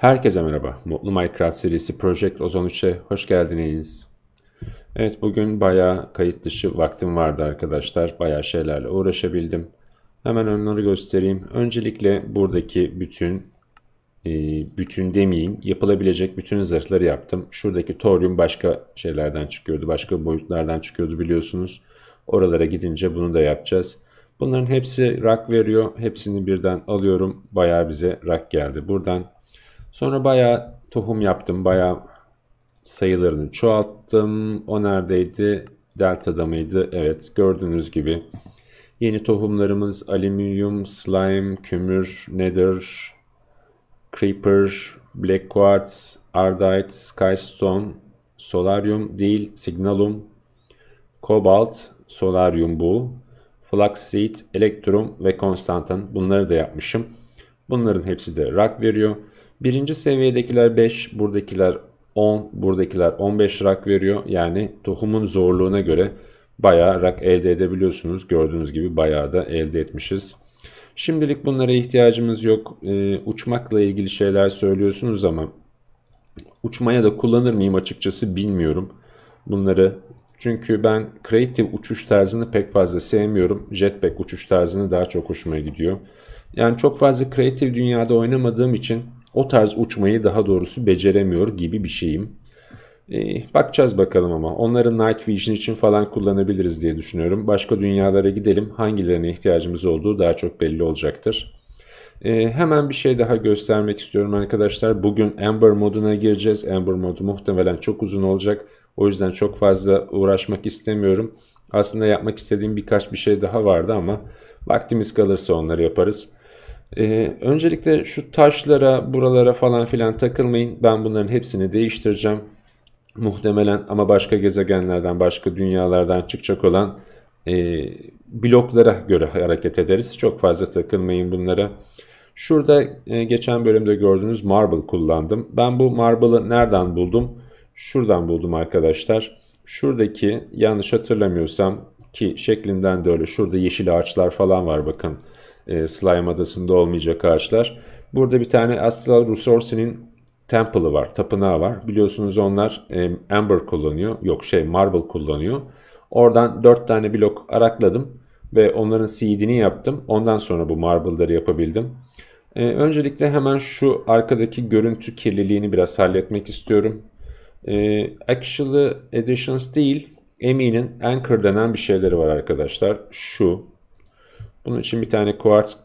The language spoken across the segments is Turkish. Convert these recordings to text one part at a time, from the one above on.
Herkese merhaba. Mutlu Minecraft serisi Project Ozone 3'e hoş geldiniz. Evet, bugün bayağı kayıt dışı vaktim vardı arkadaşlar. Bayağı şeylerle uğraşabildim. Hemen onları göstereyim. Öncelikle buradaki bütün demeyeyim, yapılabilecek bütün zırhları yaptım. Şuradaki toryum başka şeylerden çıkıyordu. Başka boyutlardan çıkıyordu biliyorsunuz. Oralara gidince bunu da yapacağız. Bunların hepsi rak veriyor. Hepsini birden alıyorum. Bayağı bize rak geldi buradan. Sonra bayağı tohum yaptım. Bayağı sayılarını çoğalttım. O neredeydi? Delta'da mıydı? Evet, gördüğünüz gibi. Yeni tohumlarımız alüminyum, slime, kömür, nether, creeper, black quartz, ardite, skystone, solarium değil, signalum, kobalt, solarium bu, flaxseed, elektrum ve konstantin. Bunları da yapmışım. Bunların hepsi de rak veriyor. Birinci seviyedekiler 5, buradakiler 10, buradakiler 15 rak veriyor. Yani tohumun zorluğuna göre bayağı rak elde edebiliyorsunuz. Gördüğünüz gibi bayağı da elde etmişiz. Şimdilik bunlara ihtiyacımız yok. Uçmakla ilgili şeyler söylüyorsunuz ama uçmaya da kullanır mıyım açıkçası bilmiyorum bunları. Çünkü ben creative uçuş tarzını pek fazla sevmiyorum. Jetpack uçuş tarzını daha çok hoşuma gidiyor. Yani çok fazla creative dünyada oynamadığım için o tarz uçmayı daha doğrusu beceremiyor gibi bir şeyim. Bakacağız bakalım ama. Onları Night Vision için falan kullanabiliriz diye düşünüyorum. Başka dünyalara gidelim. Hangilerine ihtiyacımız olduğu daha çok belli olacaktır. Hemen bir şey daha göstermek istiyorum arkadaşlar. Bugün Ember moduna gireceğiz. Ember modu muhtemelen çok uzun olacak. O yüzden çok fazla uğraşmak istemiyorum. Aslında yapmak istediğim birkaç bir şey daha vardı ama vaktimiz kalırsa onları yaparız. Öncelikle şu taşlara, buralara falan filan takılmayın. Ben bunların hepsini değiştireceğim. Muhtemelen ama başka gezegenlerden, başka dünyalardan çıkacak olan bloklara göre hareket ederiz. Çok fazla takılmayın bunlara. Şurada geçen bölümde gördüğünüz marble kullandım. Ben bu marble'ı nereden buldum? Şuradan buldum arkadaşlar. Şuradaki, yanlış hatırlamıyorsam ki şeklinden de öyle, şurada yeşil ağaçlar falan var bakın. Slime adasında olmayacak ağaçlar. Burada bir tane Astral Resource'nin temple'ı var, tapınağı var. Biliyorsunuz onlar ember kullanıyor. Yok şey, marble kullanıyor. Oradan 4 tane blok arakladım ve onların seed'ini yaptım. Ondan sonra bu marble'ları yapabildim. Öncelikle hemen şu arkadaki görüntü kirliliğini biraz halletmek istiyorum. Actually Editions değil, Emi'nin Anchor denen bir şeyleri var arkadaşlar. Şu. Bunun için bir tane kuartz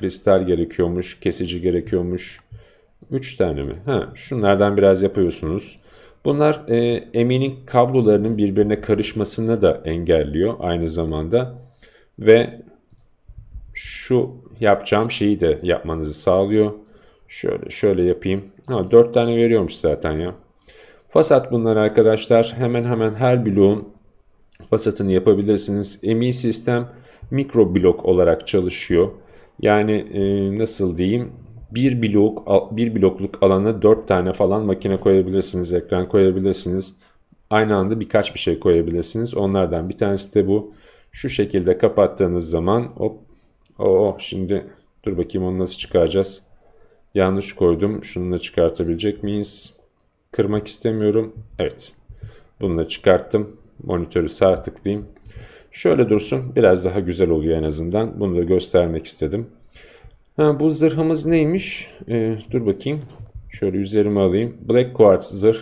kristal gerekiyormuş, kesici gerekiyormuş. 3 tane mi? Ha, şunlardan biraz yapıyorsunuz. Bunlar Emi'nin kablolarının birbirine karışmasını da engelliyor aynı zamanda. Ve şu yapacağım şeyi de yapmanızı sağlıyor. Şöyle yapayım. Ha, 4 tane veriyormuş zaten ya. Fasat bunlar arkadaşlar. Hemen hemen her bloğun fasatını yapabilirsiniz. Emi sistem mikro blok olarak çalışıyor. Yani nasıl diyeyim? Bir blokluk alana 4 tane falan makine koyabilirsiniz, ekran koyabilirsiniz. Aynı anda birkaç bir şey koyabilirsiniz. Onlardan bir tanesi de bu. Şu şekilde kapattığınız zaman hop. Şimdi dur bakayım onu nasıl çıkaracağız? Yanlış koydum. Şununla çıkartabilecek miyiz? Kırmak istemiyorum. Evet. Bunu da çıkarttım. Monitörü sağ tıklayayım. Şöyle dursun. Biraz daha güzel oluyor en azından. Bunu da göstermek istedim. Ha, bu zırhımız neymiş? Dur bakayım. Şöyle üzerime alayım. Black Quartz zırh.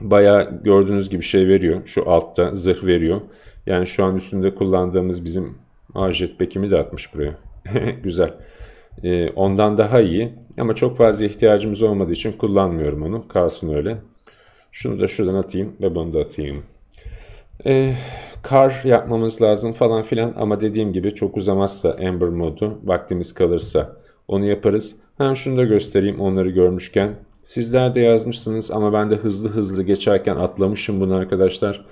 Bayağı gördüğünüz gibi şey veriyor. Şu altta zırh veriyor. Yani şu an üstünde kullandığımız bizim jetpack'imi de atmış buraya. Güzel. Ondan daha iyi. Ama çok fazla ihtiyacımız olmadığı için kullanmıyorum onu. Kalsın öyle. Şunu da şuradan atayım ve bunu da atayım. Kar yapmamız lazım falan filan ama dediğim gibi çok uzamazsa Ember modu, vaktimiz kalırsa onu yaparız. Hem şunu da göstereyim onları görmüşken. Sizler de yazmışsınız ama ben de hızlı geçerken atlamışım bunu arkadaşlar.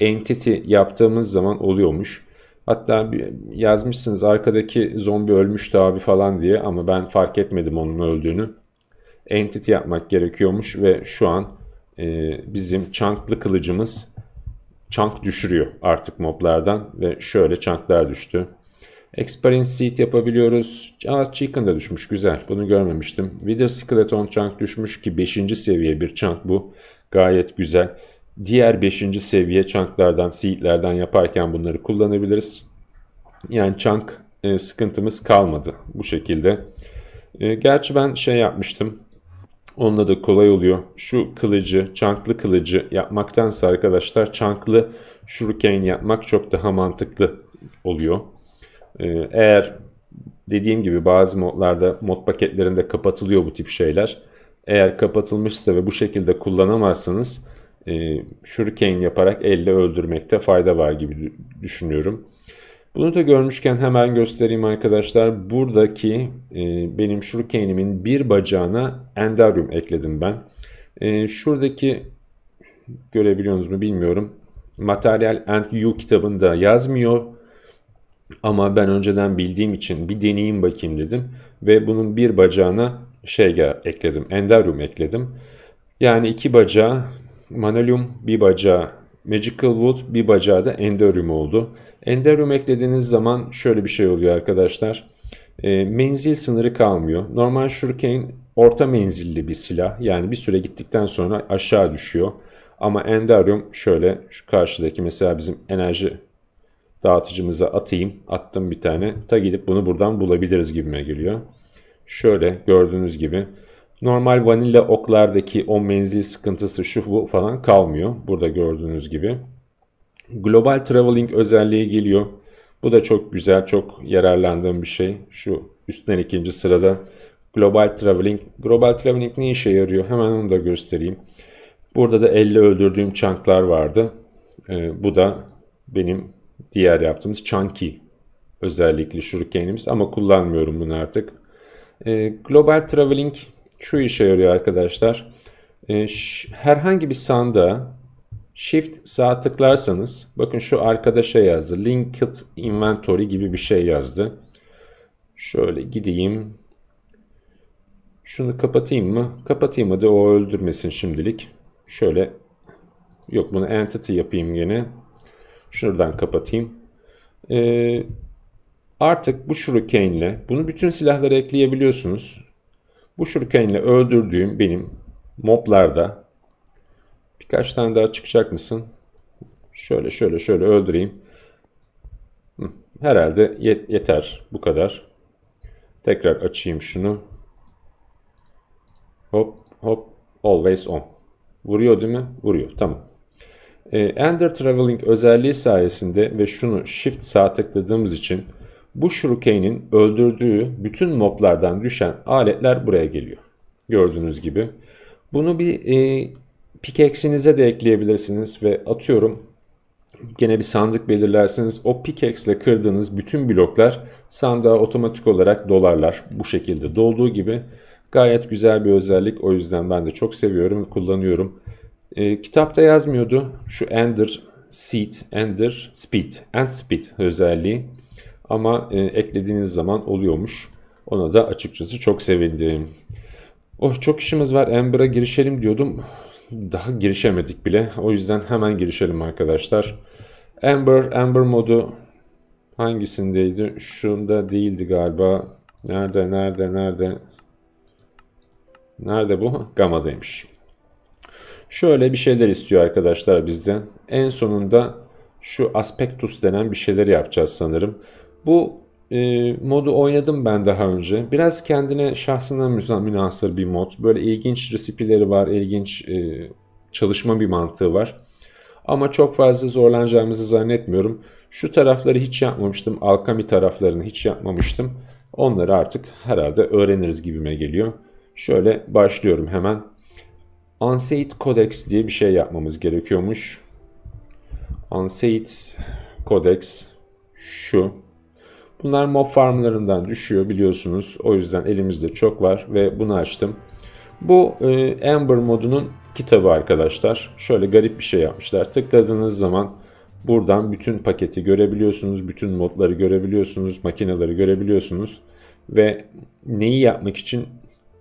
Entity yaptığımız zaman oluyormuş. Hatta yazmışsınız arkadaki zombi ölmüştü abi falan diye ama ben fark etmedim onun öldüğünü. Entity yapmak gerekiyormuş ve şu an bizim çanklı kılıcımız çank düşürüyor artık moblardan ve şöyle çanklar düştü. Experience seed yapabiliyoruz. Aa, chicken da düşmüş, güzel, bunu görmemiştim. Wither skeleton chunk düşmüş ki 5. seviye bir chunk bu. Gayet güzel. Diğer 5. seviye chunklardan, seedlerden yaparken bunları kullanabiliriz. Yani chunk sıkıntımız kalmadı bu şekilde. Gerçi ben şey yapmıştım. Onunla da kolay oluyor. Şu kılıcı, çanklı kılıcı yapmaktansa arkadaşlar çanklı shuriken yapmak çok daha mantıklı oluyor. Eğer dediğim gibi bazı modlarda, mod paketlerinde kapatılıyor bu tip şeyler. Eğer kapatılmışsa ve bu şekilde kullanamazsanız shuriken yaparak elle öldürmekte fayda var gibi düşünüyorum. Bunu da görmüşken hemen göstereyim arkadaşlar. Buradaki benim shurikenimin bir bacağına enderium ekledim ben. Şuradaki görebiliyorsunuz mu bilmiyorum. Material and You kitabında yazmıyor. Ama ben önceden bildiğim için bir deneyeyim bakayım dedim. Ve bunun bir bacağına şey ekledim. Enderium ekledim. Yani iki bacağı manolium, bir bacağı magical wood, bir bacağı da enderium oldu. Enderium eklediğiniz zaman şöyle bir şey oluyor arkadaşlar. Menzil sınırı kalmıyor. Normal shuriken orta menzilli bir silah. Yani bir süre gittikten sonra aşağı düşüyor. Ama enderium şöyle şu karşıdaki mesela bizim enerji dağıtıcımıza atayım. Attım bir tane. Ta gidip bunu buradan bulabiliriz gibime geliyor. Şöyle gördüğünüz gibi. Normal vanilla oklardaki o menzil sıkıntısı şu bu falan kalmıyor. Burada gördüğünüz gibi. Global Traveling özelliği geliyor. Bu da çok güzel, çok yararlandığım bir şey. Şu üstten 2. sırada Global Traveling. Global Traveling ne işe yarıyor? Hemen onu da göstereyim. Burada da elle öldürdüğüm chunklar vardı. Bu da benim diğer yaptığımız chunky özellikli shurikenimiz. Ama kullanmıyorum bunu artık. Global Traveling şu işe yarıyor arkadaşlar. Herhangi bir sandığa Shift sağ tıklarsanız bakın şu arkada şey yazdı. Linked Inventory gibi bir şey yazdı. Şöyle gideyim. Şunu kapatayım mı? Kapatayım hadi, o öldürmesin şimdilik. Şöyle yok, bunu Entity yapayım yine. Şuradan kapatayım. Artık bu shuriken ile bunu bütün silahlara ekleyebiliyorsunuz. Bu shuriken ile öldürdüğüm benim moblarda. Birkaç tane daha çıkacak mısın? Şöyle şöyle şöyle öldüreyim. Herhalde yeter bu kadar. Tekrar açayım şunu. Hop hop, always on. Vuruyor değil mi? Vuruyor, tamam. Ender Traveling özelliği sayesinde ve şunu shift sağa tıkladığımız için bu shuriken'in öldürdüğü bütün moblardan düşen aletler buraya geliyor. Gördüğünüz gibi. Bunu bir pickaxe'inize de ekleyebilirsiniz ve atıyorum gene bir sandık belirlersiniz. O pickaxe ile kırdığınız bütün bloklar sandığa otomatik olarak dolarlar. Bu şekilde dolduğu gibi gayet güzel bir özellik. O yüzden ben de çok seviyorum ve kullanıyorum. Kitapta yazmıyordu şu Ender Speed özelliği. Ama eklediğiniz zaman oluyormuş. Ona da açıkçası çok sevindim. Oh, çok işimiz var. Ember'a girişelim diyordum. Daha girişemedik bile. O yüzden hemen girişelim arkadaşlar. Ember modu hangisindeydi? Şunda değildi galiba. Nerede? Nerede bu? Gamma'daymış. Şöyle bir şeyler istiyor arkadaşlar bizden. En sonunda şu aspectus denen bir şeyler yapacağız sanırım. Bu modu oynadım ben daha önce. Biraz kendine şahsına münhasır bir mod. Böyle ilginç resipileri var, ilginç çalışma bir mantığı var. Ama çok fazla zorlanacağımızı zannetmiyorum. Şu tarafları hiç yapmamıştım. Alchemy taraflarını hiç yapmamıştım. Onları artık herhalde öğreniriz gibime geliyor. Şöyle başlıyorum hemen. Unsaid Codex diye bir şey yapmamız gerekiyormuş. Unsaid Codex şu. Bunlar mob farmlarından düşüyor biliyorsunuz. O yüzden elimizde çok var ve bunu açtım. Bu Ember modunun kitabı arkadaşlar. Şöyle garip bir şey yapmışlar. Tıkladığınız zaman buradan bütün paketi görebiliyorsunuz. Bütün modları görebiliyorsunuz. Makineleri görebiliyorsunuz. Ve neyi yapmak için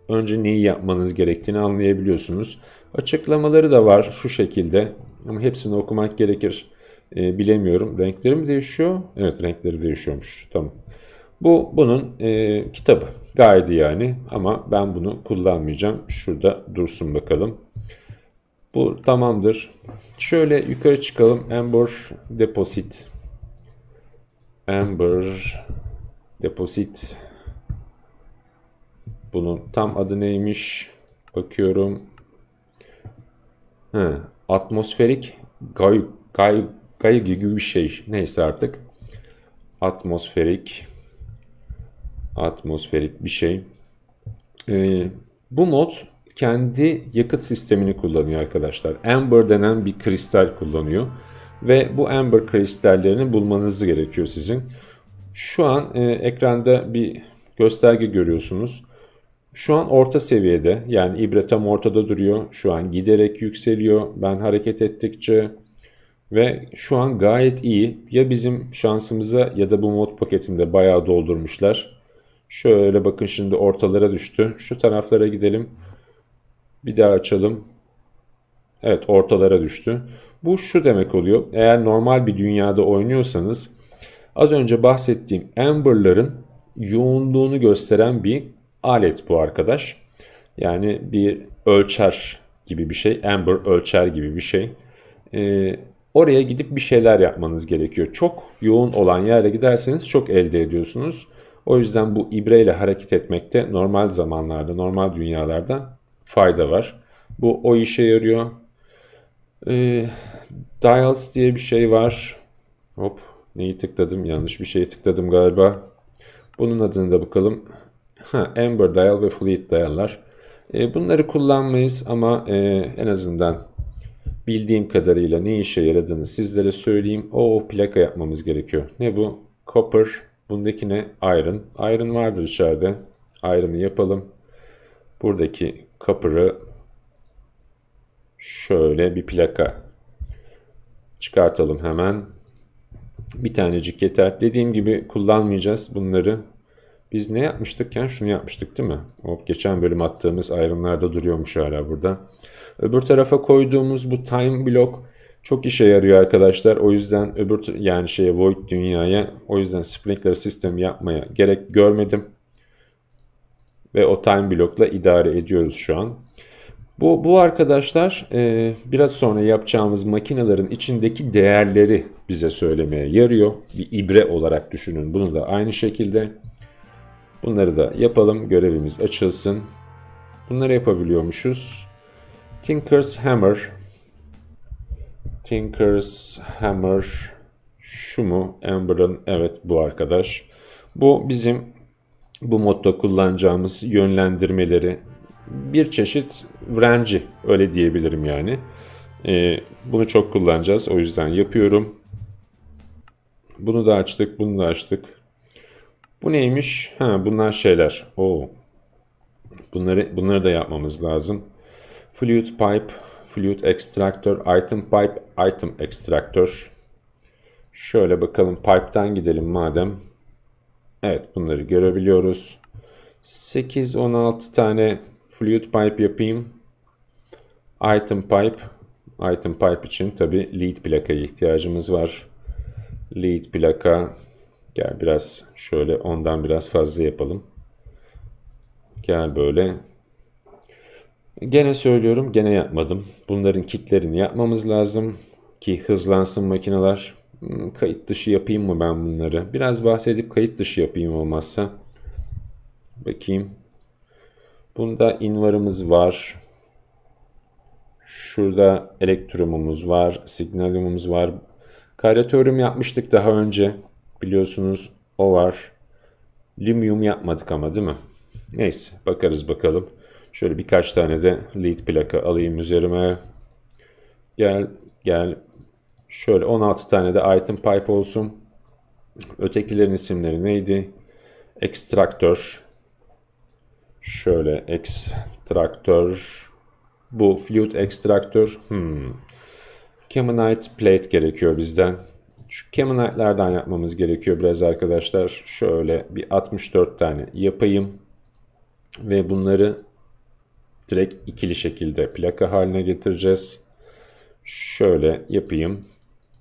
önce neyi yapmanız gerektiğini anlayabiliyorsunuz. Açıklamaları da var şu şekilde. Ama hepsini okumak gerekir. Bilemiyorum. Renkleri mi değişiyor? Evet, renkleri değişiyormuş. Tamam. Bu bunun kitabı. Gaydi yani, ama ben bunu kullanmayacağım. Şurada dursun bakalım. Bu tamamdır. Şöyle yukarı çıkalım. Ember deposit. Ember deposit. Bunun tam adı neymiş? Bakıyorum. He, atmosferik gauge gibi bir şey. Neyse artık. Atmosferik bir şey. Bu mod kendi yakıt sistemini kullanıyor arkadaşlar. Ember denen bir kristal kullanıyor. Ve bu ember kristallerini bulmanız gerekiyor sizin. Şu an ekranda bir gösterge görüyorsunuz. Şu an orta seviyede, yani ibre tam ortada duruyor. Şu an giderek yükseliyor. Ben hareket ettikçe ve şu an gayet iyi. Ya bizim şansımıza ya da bu mod paketinde bayağı doldurmuşlar. Şöyle bakın, şimdi ortalara düştü. Şu taraflara gidelim. Bir daha açalım. Evet, ortalara düştü. Bu şu demek oluyor. Eğer normal bir dünyada oynuyorsanız az önce bahsettiğim emberların yoğunluğunu gösteren bir alet bu arkadaş. Yani bir ölçer gibi bir şey. Ember ölçer gibi bir şey. Oraya gidip bir şeyler yapmanız gerekiyor. Çok yoğun olan yere giderseniz çok elde ediyorsunuz. O yüzden bu ibreyle hareket etmekte normal zamanlarda, normal dünyalarda fayda var. Bu o işe yarıyor. Dials diye bir şey var. Hop, neyi tıkladım? Yanlış bir şeye tıkladım galiba. Bunun adını da bakalım. Ha, ember dial ve fluid dial'lar. Bunları kullanmayız ama en azından bildiğim kadarıyla ne işe yaradığını sizlere söyleyeyim. O plaka yapmamız gerekiyor. Ne bu? Copper. Bundaki ne? Iron. Iron vardır içeride. Iron'ı yapalım. Buradaki copper'ı şöyle bir plaka çıkartalım hemen. Bir tanecik yeter. Dediğim gibi kullanmayacağız bunları. Biz ne yapmıştık ya? Şunu yapmıştık değil mi? Hop, geçen bölüm attığımız ayrımlarda duruyormuş hala burada. Öbür tarafa koyduğumuz bu time block çok işe yarıyor arkadaşlar. O yüzden void dünyaya, o yüzden sprinkler sistemi yapmaya gerek görmedim. Ve o time block'la idare ediyoruz şu an. Bu arkadaşlar biraz sonra yapacağımız makinelerin içindeki değerleri bize söylemeye yarıyor. Bir ibre olarak düşünün. Bunu da aynı şekilde. Bunları da yapalım. Görevimiz açılsın. Bunları yapabiliyormuşuz. Tinkers hammer. Tinkers hammer. Şu mu? Ember'ın. Evet, bu arkadaş. Bu bizim bu modda kullanacağımız yönlendirmeleri. Bir çeşit wrench'i. Öyle diyebilirim yani. Bunu çok kullanacağız. O yüzden yapıyorum. Bunu da açtık. Bunu da açtık. Bu neymiş? Ha, bunlar şeyler. Oo. Bunları da yapmamız lazım. Fluid pipe, fluid extractor, item pipe, item extractor. Şöyle bakalım, pipe'tan gidelim madem. Evet, bunları görebiliyoruz. 8-16 tane fluid pipe yapayım. Item pipe için tabi lead plakaya ihtiyacımız var. Lead plaka. Gel biraz şöyle, ondan biraz fazla yapalım. Gel böyle. Gene söylüyorum, gene yapmadım. Bunların kitlerini yapmamız lazım ki hızlansın makineler. Kayıt dışı yapayım mı ben bunları? Biraz bahsedip kayıt dışı yapayım olmazsa. Bakayım. Bunda invarımız var. Şurada elektrumumuz var. Signalumumuz var. Karyatörüm yapmıştık daha önce. Biliyorsunuz o var. Linyum yapmadık ama değil mi? Neyse, bakarız bakalım. Şöyle birkaç tane de lead plaka alayım üzerime. Gel. Şöyle 16 tane de item pipe olsun. Ötekilerin isimleri neydi? Extractor. Şöyle extractor. Bu fluid extractor. Kemnite plate gerekiyor bizden. Şu Kemonite'lerden yapmamız gerekiyor biraz arkadaşlar. Şöyle bir 64 tane yapayım. Ve bunları direkt ikili şekilde plaka haline getireceğiz. Şöyle yapayım.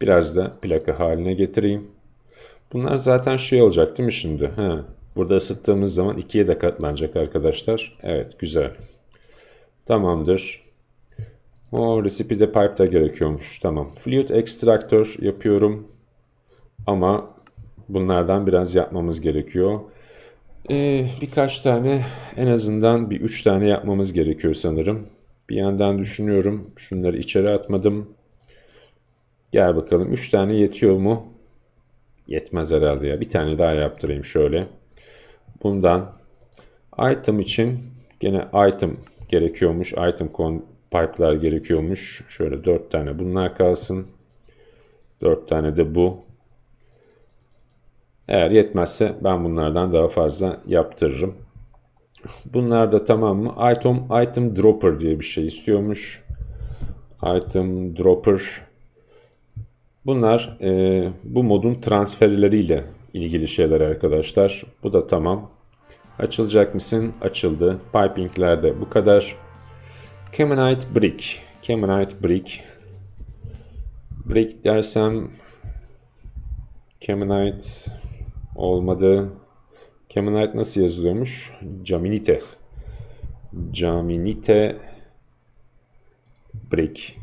Biraz da plaka haline getireyim. Bunlar zaten şey olacak değil mi şimdi? Ha. Burada ısıttığımız zaman 2'ye de katlanacak arkadaşlar. Evet, güzel. Tamamdır. O recipe'de pipe da gerekiyormuş. Tamam. Fluid extractor yapıyorum. Ama bunlardan biraz yapmamız gerekiyor. Birkaç tane, en azından bir 3 tane yapmamız gerekiyor sanırım. Bir yandan düşünüyorum. Şunları içeri atmadım. Gel bakalım. 3 tane yetiyor mu? Yetmez herhalde ya. Bir tane daha yaptırayım şöyle. Bundan item için gene item gerekiyormuş. Item pipe'lar gerekiyormuş. Şöyle 4 tane bunlar kalsın. 4 tane de bu. Eğer yetmezse ben bunlardan daha fazla yaptırırım. Bunlar da tamam mı? Item dropper diye bir şey istiyormuş. Item dropper. Bunlar bu modun transferleriyle ilgili şeyler arkadaşlar. Bu da tamam. Açılacak mısın? Açıldı. Pipinglerde bu kadar. Kemminite brick. Kemminite brick. Brick dersem kemminite olmadı. Kemminite nasıl yazılıyormuş? Caminite. Caminite brick.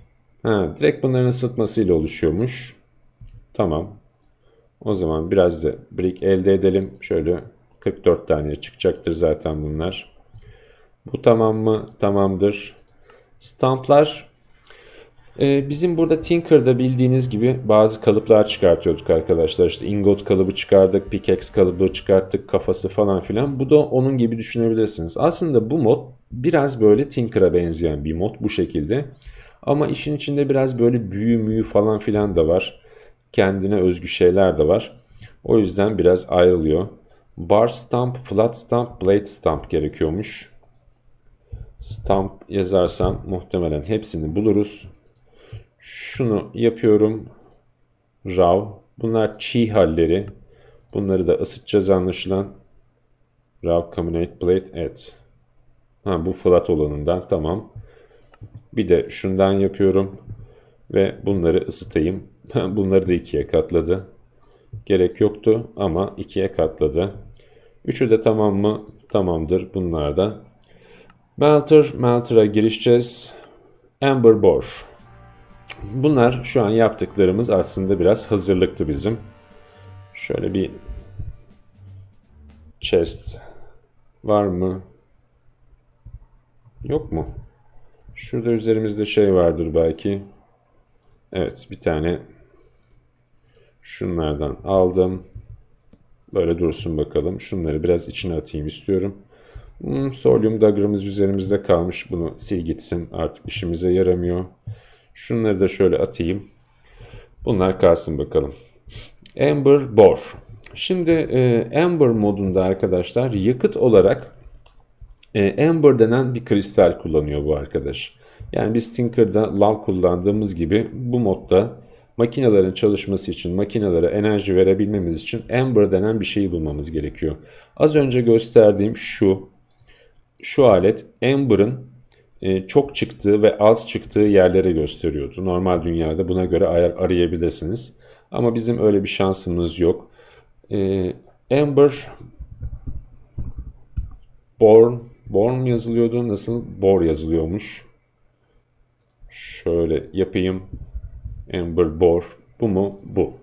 Ha, direkt bunların ısıtmasıyla oluşuyormuş. Tamam. O zaman biraz da brick elde edelim. Şöyle 44 tane çıkacaktır zaten bunlar. Bu tamam mı? Tamamdır. Stamplar. Bizim burada Tinker'da bildiğiniz gibi bazı kalıplar çıkartıyorduk arkadaşlar. İşte ingot kalıbı çıkardık, pickaxe kalıbı çıkarttık, kafası falan filan. Bu da onun gibi düşünebilirsiniz. Aslında bu mod biraz böyle Tinker'a benzeyen bir mod bu şekilde. Ama işin içinde biraz böyle büyü falan filan da var. Kendine özgü şeyler de var. O yüzden biraz ayrılıyor. Bar stamp, flat stamp, blade stamp gerekiyormuş. Stamp yazarsam muhtemelen hepsini buluruz. Şunu yapıyorum. Raw. Bunlar çiğ halleri. Bunları da ısıtacağız anlaşılan. Raw, caminate, blade, evet. Ha, bu flat olanından tamam. Bir de şundan yapıyorum. Ve bunları ısıtayım. Bunları da 2'ye katladı. Gerek yoktu ama 2'ye katladı. 3'ü de tamam mı? Tamamdır bunlar da. Melter'a girişeceğiz. Ember bore. Bunlar şu an yaptıklarımız aslında biraz hazırlıktı bizim. Şöyle bir chest var mı? Yok mu? Şurada üzerimizde şey vardır belki. Evet, bir tane şunlardan aldım. Böyle dursun bakalım. Şunları biraz içine atayım istiyorum. Solyum dagger'ımız üzerimizde kalmış. Bunu sil gitsin. Artık işimize yaramıyor. Şunları da şöyle atayım. Bunlar kalsın bakalım. Ember bore. Şimdi Ember modunda arkadaşlar yakıt olarak Ember denen bir kristal kullanıyor bu arkadaş. Yani biz Tinker'da lav kullandığımız gibi bu modda makinelerin çalışması için, makinelere enerji verebilmemiz için Ember denen bir şeyi bulmamız gerekiyor. Az önce gösterdiğim şu alet Ember'ın çok çıktığı ve az çıktığı yerlere gösteriyordu. Normal dünyada buna göre arayabilirsiniz. Ama bizim öyle bir şansımız yok. Ember Born yazılıyordu. Nasıl? Bor yazılıyormuş. Şöyle yapayım. Ember bore. Bu mu? Bu.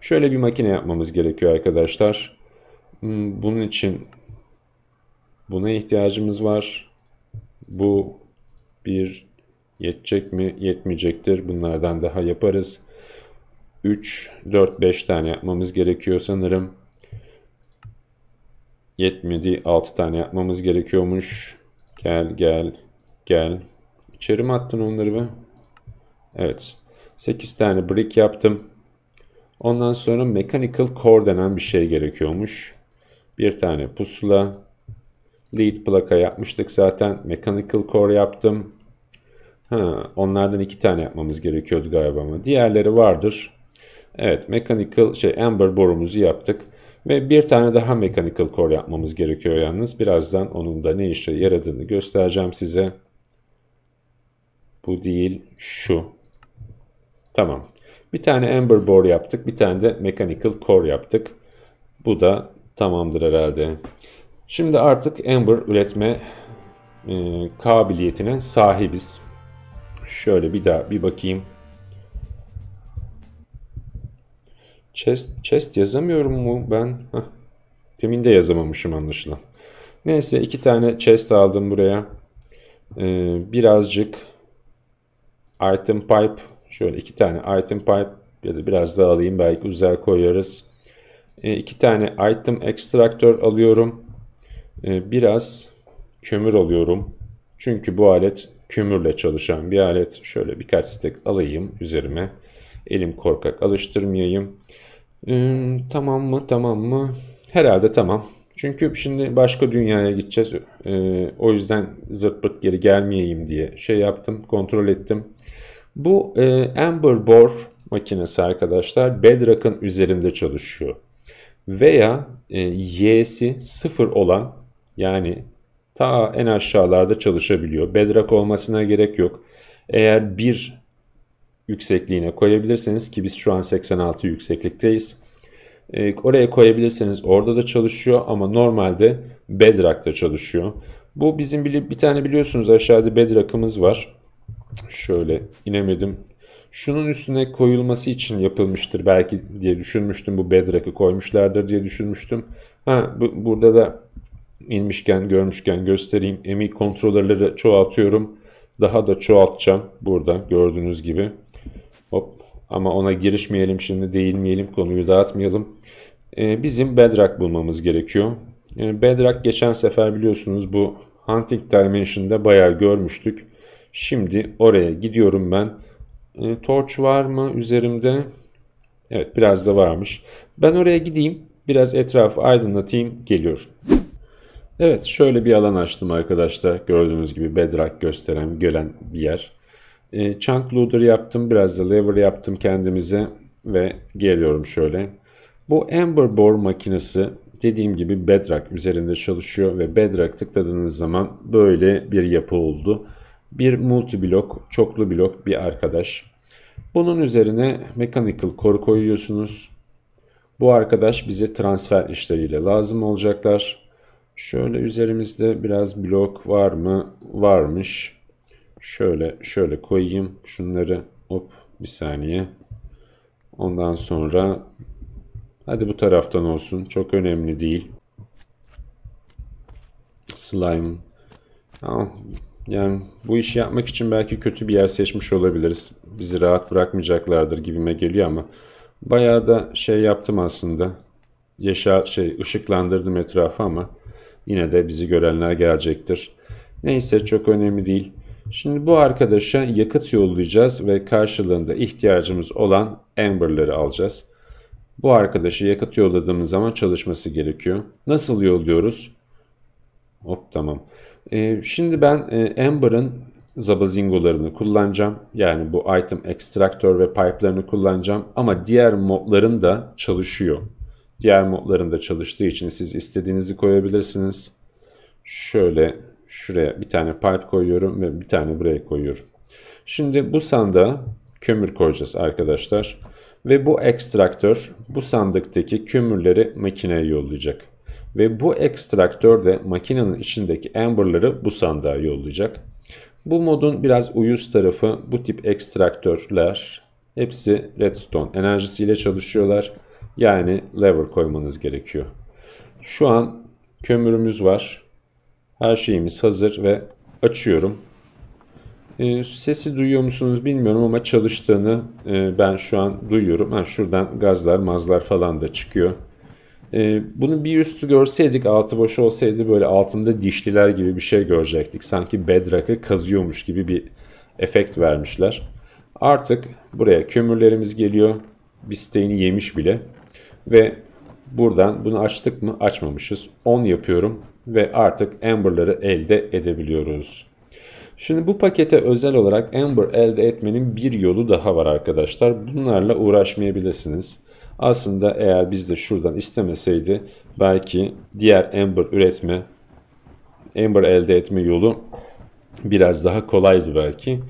Şöyle bir makine yapmamız gerekiyor arkadaşlar. Bunun için buna ihtiyacımız var. Bu bir yetecek mi? Yetmeyecektir. Bunlardan daha yaparız. 3, 4, 5 tane yapmamız gerekiyor sanırım. Yetmedi. 6 tane yapmamız gerekiyormuş. Gel. İçeri mi attın onları be? Evet. 8 tane brick yaptım. Ondan sonra mechanical core denen bir şey gerekiyormuş. Bir tane pusula. Lead plaka yapmıştık zaten. Mechanical core yaptım. Ha, onlardan 2 tane yapmamız gerekiyordu galiba ama. Diğerleri vardır. Evet. Mechanical ember borumuzu yaptık. Ve bir tane daha mechanical core yapmamız gerekiyor yalnız. Birazdan onun da ne işe yaradığını göstereceğim size. Bu değil. Şu. Tamam. Bir tane ember bore yaptık. Bir tane de mechanical core yaptık. Bu da tamamdır herhalde. Şimdi artık ember üretme kabiliyetine sahibiz. Şöyle bir daha bir bakayım. Chest yazamıyorum mu ben? Heh. Temin de yazamamışım anlaşılan. Neyse, iki tane chest aldım buraya. Birazcık item pipe. Şöyle iki tane item pipe ya da biraz daha alayım, belki üzerine koyarız. İki tane item extractor alıyorum. Biraz kömür alıyorum. Çünkü bu alet kömürle çalışan bir alet. Şöyle birkaç stack alayım üzerime. Elim korkak, alıştırmayayım. Tamam mı? Tamam mı? Herhalde tamam. Çünkü şimdi başka dünyaya gideceğiz. O yüzden zırt pırt geri gelmeyeyim diye şey yaptım. Kontrol ettim. Bu ember bore makinesi arkadaşlar bedrock'ın üzerinde çalışıyor. Veya y'si 0 olan, yani ta en aşağılarda çalışabiliyor. Bedrock olmasına gerek yok. Eğer 1 yüksekliğine koyabilirseniz, ki biz şu an 86 yükseklikteyiz. Oraya koyabilirseniz orada da çalışıyor ama normalde bedrock'ta çalışıyor. Bu bizim bir tane biliyorsunuz aşağıda bedrock'ımız var. Şöyle inemedim. Şunun üstüne koyulması için yapılmıştır belki diye düşünmüştüm. Bu bedrock'ı koymuşlardır diye düşünmüştüm. Burada da inmişken görmüşken göstereyim. Emi kontrolörleri çoğaltıyorum. Daha da çoğaltacağım burada gördüğünüz gibi. Hop. Ama ona girişmeyelim şimdi, değinmeyelim, konuyu dağıtmayalım. Bizim bedrock bulmamız gerekiyor. Bedrock geçen sefer biliyorsunuz bu hunting dimension'da bayağı görmüştük. Şimdi oraya gidiyorum ben. Torch var mı üzerimde? Evet, biraz da varmış. Ben oraya gideyim, biraz etrafı aydınlatayım, geliyorum. Evet, şöyle bir alan açtım arkadaşlar. Gördüğünüz gibi bedrock gösteren, gören bir yer. Chunk loader yaptım. Biraz da lever yaptım kendimize. Ve geliyorum şöyle. Bu ember bore makinesi dediğim gibi bedrock üzerinde çalışıyor. Ve bedrock tıkladığınız zaman böyle bir yapı oldu. Bir multi blok, çoklu blok bir arkadaş. Bunun üzerine mechanical core koyuyorsunuz. Bu arkadaş bize transfer işleriyle lazım olacaklar. Şöyle üzerimizde biraz blok var mı? Varmış. Şöyle koyayım şunları. Hop, bir saniye. Ondan sonra hadi bu taraftan olsun. Çok önemli değil. Slime. Yani bu işi yapmak için belki kötü bir yer seçmiş olabiliriz. Bizi rahat bırakmayacaklardır gibime geliyor ama bayağı da şey yaptım aslında. Işıklandırdım etrafı ama yine de bizi görenler gelecektir. Neyse, çok önemli değil. Şimdi bu arkadaşa yakıt yollayacağız ve karşılığında ihtiyacımız olan emberleri alacağız. Bu arkadaşı yakıt yolladığımız zaman çalışması gerekiyor. Nasıl yolluyoruz? Hop, tamam. Şimdi ben ember'ın zabazingolarını kullanacağım. Yani bu item extractor ve pipe'larını kullanacağım. Ama diğer modların da çalışıyor. Diğer modların da çalıştığı için siz istediğinizi koyabilirsiniz. Şöyle... Şuraya bir tane pipe koyuyorum ve bir tane buraya koyuyorum. Şimdi bu sandığa kömür koyacağız arkadaşlar. Ve bu ekstraktör bu sandıktaki kömürleri makineye yollayacak. Ve bu ekstraktör de makinenin içindeki emberları bu sandığa yollayacak. Bu modun biraz uyuz tarafı, bu tip ekstraktörler hepsi redstone enerjisiyle çalışıyorlar. Yani lever koymanız gerekiyor. Şu an kömürümüz var. Her şeyimiz hazır ve açıyorum. Sesi duyuyor musunuz bilmiyorum ama çalıştığını ben şu an duyuyorum. Şuradan gazlar, mazlar falan da çıkıyor. Bunu bir üstü görseydik, altı boş olsaydı böyle altında dişliler gibi bir şey görecektik. Sanki bedrock'ı kazıyormuş gibi bir efekt vermişler. Artık buraya kömürlerimiz geliyor. Bisteğini yemiş bile. Ve buradan bunu açtık mı? Açmamışız. 10 yapıyorum. Ve artık ember'ları elde edebiliyoruz. Şimdi bu pakete özel olarak ember elde etmenin bir yolu daha var arkadaşlar. Bunlarla uğraşmayabilirsiniz. Aslında eğer biz de şuradan istemeseydi belki diğer ember elde etme yolu biraz daha kolaydı belki.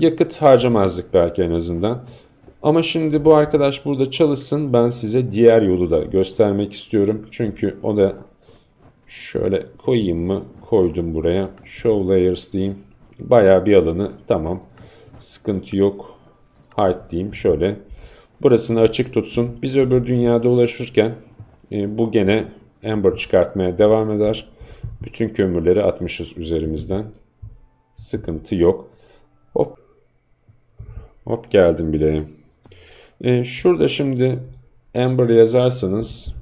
Yakıt harcamazdık belki en azından. Ama şimdi bu arkadaş burada çalışsın. Ben size diğer yolu da göstermek istiyorum. Çünkü o da şöyle koyayım mı? Koydum buraya. Show layers diyeyim. Bayağı bir alanı. Tamam. Sıkıntı yok. Hide diyeyim. Şöyle. Burasını açık tutsun. Biz öbür dünyada ulaşırken bu gene ember çıkartmaya devam eder. Bütün kömürleri atmışız üzerimizden. Sıkıntı yok. Hop. Hop geldim bile. Şurada şimdi ember yazarsanız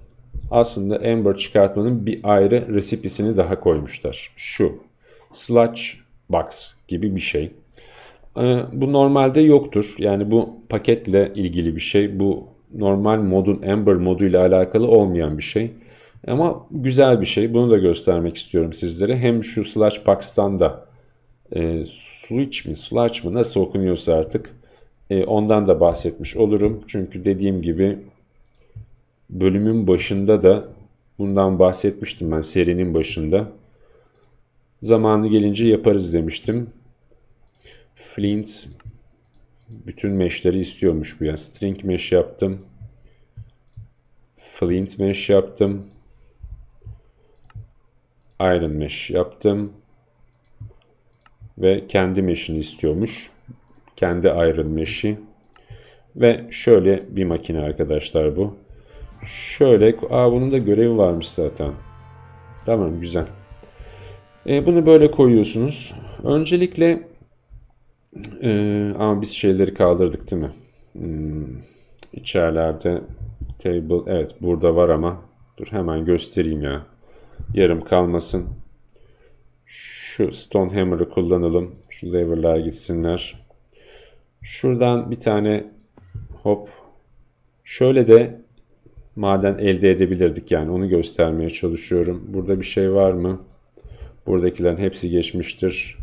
aslında ember çıkartmanın bir ayrı resipisini daha koymuşlar. Şu sludge box gibi bir şey. Bu normalde yoktur. Yani bu paketle ilgili bir şey. Bu normal modun ember moduyla alakalı olmayan bir şey. Ama güzel bir şey. Bunu da göstermek istiyorum sizlere. Hem şu sludge box'tan da sludge mı nasıl okunuyorsa artık ondan da bahsetmiş olurum. Çünkü dediğim gibi bölümün başında da bundan bahsetmiştim ben, serinin başında. Zamanı gelince yaparız demiştim. Flint bütün meshleri istiyormuş bu ya. String mesh yaptım. Flint mesh yaptım. Iron mesh yaptım. Ve kendi mesh'ini istiyormuş. Kendi iron mesh'i. Ve şöyle bir makine arkadaşlar bu. Şöyle. Aa, bunun da görevi varmış zaten. Tamam, güzel. Bunu böyle koyuyorsunuz. Öncelikle ama biz şeyleri kaldırdık değil mi? İçerilerde table, evet burada var ama dur hemen göstereyim ya. Yarım kalmasın. Şu stone hammer'ı kullanalım. Şu lever'lar gitsinler. Şuradan bir tane hop. Şöyle de maden elde edebilirdik yani, onu göstermeye çalışıyorum. Burada bir şey var mı? Buradakilerin hepsi geçmiştir.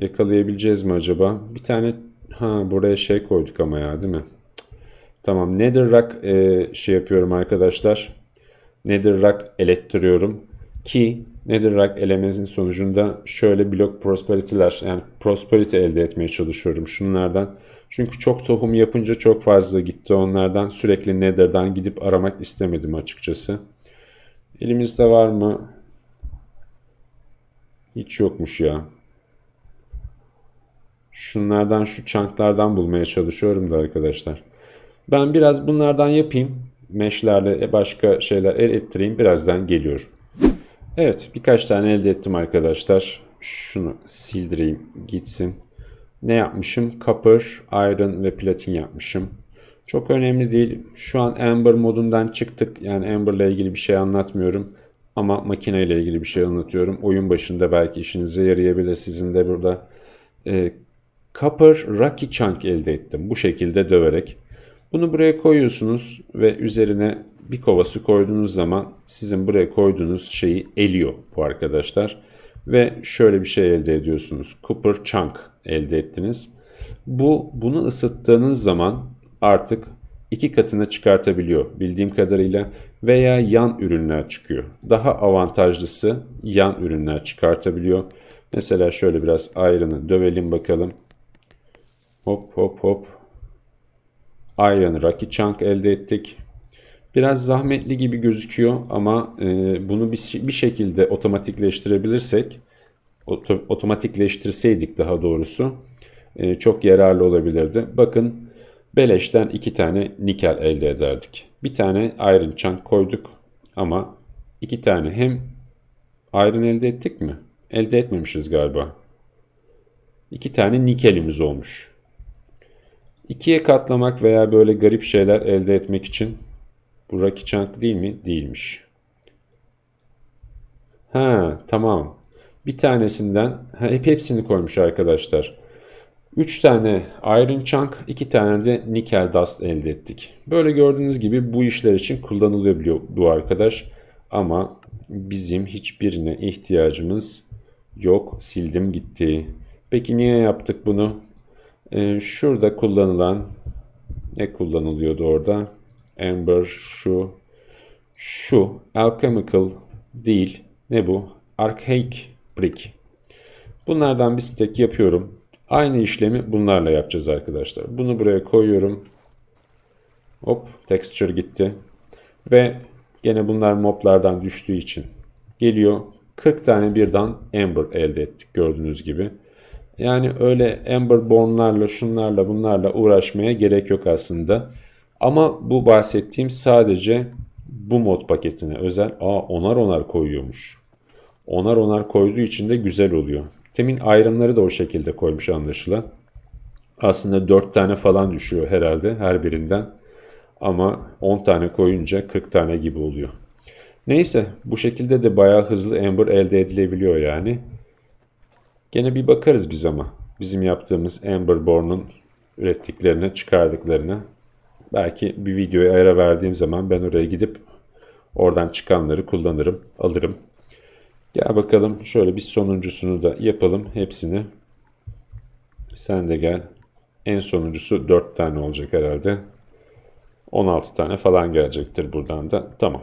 Yakalayabileceğiz mi acaba? Bir tane buraya şey koyduk ama ya değil mi? Tamam, nether rock şey yapıyorum arkadaşlar. Nether rock elektiriyorum ki nether rock elemesinin sonucunda şöyle blok prosperity'ler, yani prosperity elde etmeye çalışıyorum şunlardan. Çünkü çok tohum yapınca çok fazla gitti onlardan. Sürekli nether'dan gidip aramak istemedim açıkçası. Elimizde var mı? Hiç yokmuş ya. Şunlardan, şu çanklardan bulmaya çalışıyorum da arkadaşlar. Ben biraz bunlardan yapayım. Mesh'lerle başka şeyler el ettireyim. Birazdan geliyorum. Evet, birkaç tane elde ettim arkadaşlar. Şunu sildireyim gitsin. Ne yapmışım? Copper, iron ve platin yapmışım. Çok önemli değil. Şu an ember modundan çıktık. Yani ember ile ilgili bir şey anlatmıyorum. Ama makine ile ilgili bir şey anlatıyorum. Oyun başında belki işinize yarayabilir. Sizin de burada copper rocky chunk elde ettim. Bu şekilde döverek. Bunu buraya koyuyorsunuz ve üzerine bir kova su koyduğunuz zaman sizin buraya koyduğunuz şeyi eliyor bu arkadaşlar. Ve şöyle bir şey elde ediyorsunuz. Copper chunk elde ettiniz. Bunu ısıttığınız zaman artık iki katına çıkartabiliyor bildiğim kadarıyla. Veya yan ürünler çıkıyor. Daha avantajlısı yan ürünler çıkartabiliyor. Mesela şöyle biraz iron'ı dövelim bakalım. Hop hop hop. Iron rocky chunk elde ettik. Biraz zahmetli gibi gözüküyor ama bunu bir şekilde otomatikleştirebilirsek, otomatikleştirseydik daha doğrusu çok yararlı olabilirdi. Bakın beleşten iki tane nikel elde ederdik. Bir tane iron chunk koyduk ama iki tane hem iron elde ettik mi? Elde etmemişiz galiba. İki tane nikelimiz olmuş. İkiye katlamak veya böyle garip şeyler elde etmek için. Bu rocky chunk değil mi? Değilmiş. Ha tamam. Bir tanesinden hepsini koymuş arkadaşlar. 3 tane iron chunk, 2 tane de nickel dust elde ettik. Böyle gördüğünüz gibi bu işler için kullanılabiliyor bu arkadaş. Ama bizim hiçbirine ihtiyacımız yok. Sildim gitti. Peki niye yaptık bunu? Şurada kullanılan ne kullanılıyordu orada? Ember şu alchemical değil. Ne bu? Archaic brick. Bunlardan bir stack yapıyorum. Aynı işlemi bunlarla yapacağız arkadaşlar. Bunu buraya koyuyorum. Hop, texture gitti. Ve gene bunlar moblardan düştüğü için geliyor. 40 tane birden ember elde ettik gördüğünüz gibi. Yani öyle ember bone'larla, şunlarla, bunlarla uğraşmaya gerek yok aslında. Ama bu bahsettiğim sadece bu mod paketine özel. Aa, onar onar koyuyormuş. Onar onar koyduğu için de güzel oluyor. Temin iron'ları da o şekilde koymuş anlaşılan. Aslında 4 tane falan düşüyor herhalde her birinden. Ama 10 tane koyunca 40 tane gibi oluyor. Neyse, bu şekilde de bayağı hızlı ember elde edilebiliyor yani. Gene bir bakarız biz ama. Bizim yaptığımız ember bore'un ürettiklerine, çıkardıklarına. Belki bir videoya ara verdiğim zaman ben oraya gidip oradan çıkanları kullanırım, alırım. Gel bakalım, şöyle bir sonuncusunu da yapalım hepsini. Sen de gel. En sonuncusu 4 tane olacak herhalde. 16 tane falan gelecektir buradan da. Tamam.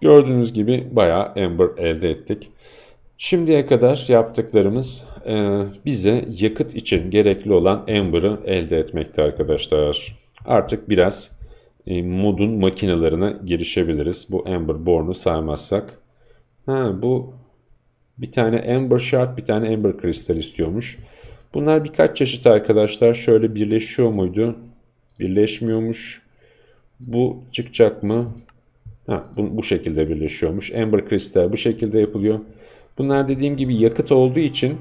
Gördüğünüz gibi bayağı ember elde ettik. Şimdiye kadar yaptıklarımız bize yakıt için gerekli olan ember'ı elde etmekte arkadaşlar. Artık biraz modun makinalarına girişebiliriz. Bu ember bore'u saymazsak. Ha, bu bir tane ember shard, bir tane ember kristal istiyormuş. Bunlar birkaç çeşit arkadaşlar. Şöyle birleşiyor muydu? Birleşmiyormuş. Bu çıkacak mı? Ha, bu şekilde birleşiyormuş. Ember kristal bu şekilde yapılıyor. Bunlar dediğim gibi yakıt olduğu için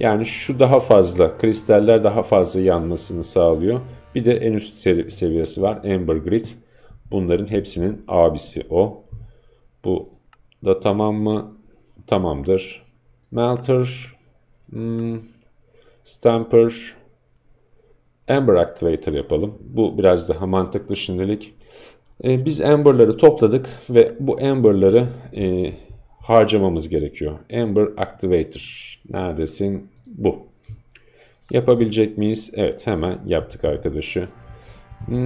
yani şu daha fazla, kristaller daha fazla yanmasını sağlıyor. Bir de en üst seviyesi var. Ember grit. Bunların hepsinin abisi o. Bu da tamam mı? Tamamdır. Melter. Stamper. Ember activator yapalım. Bu biraz daha mantıklı şimdilik. Biz ember'ları topladık ve bu ember'ları harcamamız gerekiyor. Ember activator. Neredesin? Bu. Yapabilecek miyiz? Evet, hemen yaptık arkadaşı.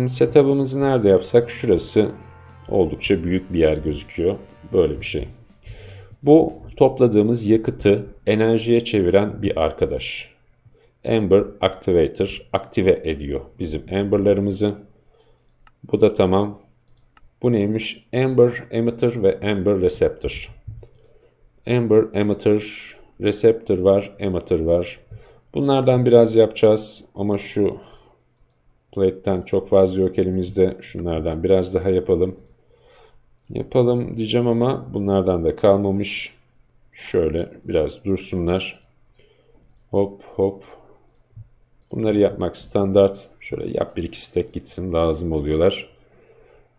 Setup'ımızı nerede yapsak? Şurası oldukça büyük bir yer gözüküyor. Böyle bir şey. Bu topladığımız yakıtı enerjiye çeviren bir arkadaş. Ember activator aktive ediyor bizim ember'larımızı. Bu da tamam. Bu neymiş? Ember emitter ve ember receptor. Ember emitter, receptor var, emitter var. Bunlardan biraz yapacağız ama şu plate'ten çok fazla yok elimizde. Şunlardan biraz daha yapalım. Yapalım diyeceğim ama bunlardan da kalmamış. Şöyle biraz dursunlar. Hop hop. Bunları yapmak standart. Şöyle yap, bir iki stack gitsin, lazım oluyorlar.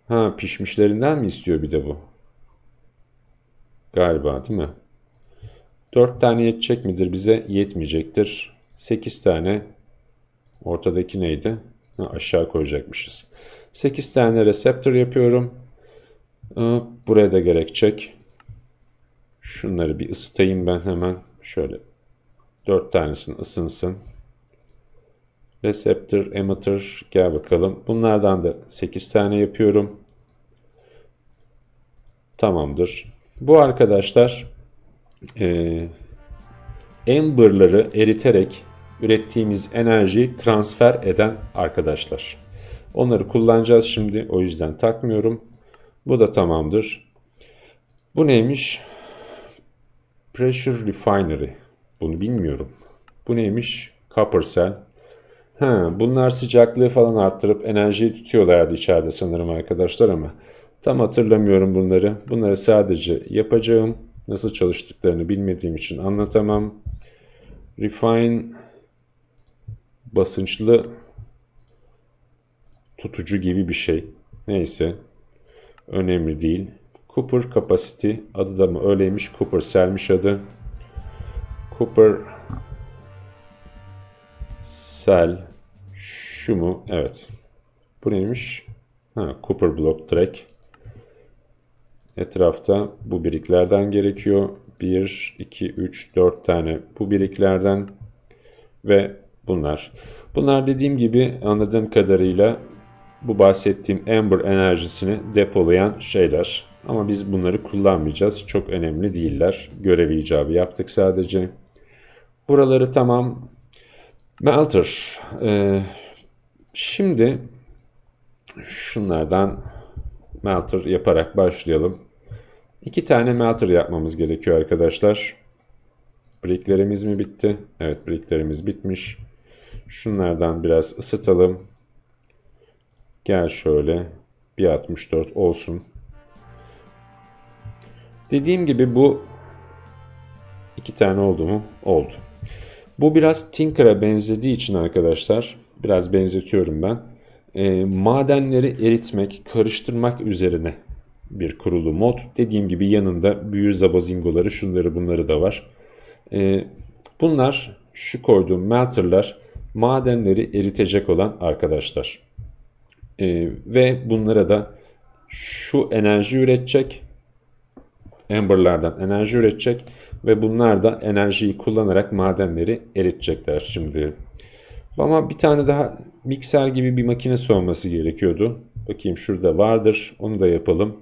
Ha, pişmişlerinden mi istiyor bir de bu? Galiba değil mi? 4 tane yetecek midir bize? Yetmeyecektir. 8 tane. Ortadaki neydi? Ha, aşağı koyacakmışız. 8 tane receptor yapıyorum. Buraya da gerekecek. Şunları bir ısıtayım ben hemen. Şöyle 4 tanesini ısınsın. Receptor, emitter, gel bakalım. Bunlardan da 8 tane yapıyorum. Tamamdır. Bu arkadaşlar ember'ları eriterek ürettiğimiz enerjiyi transfer eden arkadaşlar. Onları kullanacağız şimdi. O yüzden takmıyorum. Bu da tamamdır. Bu neymiş? Pressure refinery. Bunu bilmiyorum. Bu neymiş? Copper cell. Ha, bunlar sıcaklığı falan arttırıp enerjiyi tutuyorlardı içeride sanırım arkadaşlar ama tam hatırlamıyorum bunları. Bunları sadece yapacağım. Nasıl çalıştıklarını bilmediğim için anlatamam. Refine, basınçlı tutucu gibi bir şey. Neyse. Önemli değil. Cooper capacity. Adı da mı öyleymiş? Cooper cellmiş adı. Cooper cell. Şu mu? Evet. Bu neymiş? Ha, Cooper block direkt. Etrafta bu biriklerden gerekiyor. 1, 2, 3, 4 tane bu biriklerden ve bunlar. Bunlar dediğim gibi anladığım kadarıyla bu bahsettiğim ember enerjisini depolayan şeyler. Ama biz bunları kullanmayacağız. Çok önemli değiller. Görev icabı yaptık sadece. Buraları tamam. Melter. Şimdi şunlardan melter yaparak başlayalım. 2 tane melter yapmamız gerekiyor arkadaşlar. Bricklerimiz mi bitti? Evet, bricklerimiz bitmiş. Şunlardan biraz ısıtalım. Gel şöyle. 1.64 olsun. Dediğim gibi bu 2 tane oldu mu? Oldu. Bu biraz Tinker'a benzediği için arkadaşlar, biraz benzetiyorum ben. Madenleri eritmek, karıştırmak üzerine bir kurulu mod. Dediğim gibi yanında büyü zabozingoları, şunları bunları da var. Bunlar, şu koyduğum melterler, madenleri eritecek olan arkadaşlar. Ve bunlara da şu enerji üretecek. Ember'lardan enerji üretecek ve bunlar da enerjiyi kullanarak madenleri eritecekler şimdi. Ama bir tane daha mikser gibi bir makinesi olması gerekiyordu. Bakayım şurada vardır. Onu da yapalım.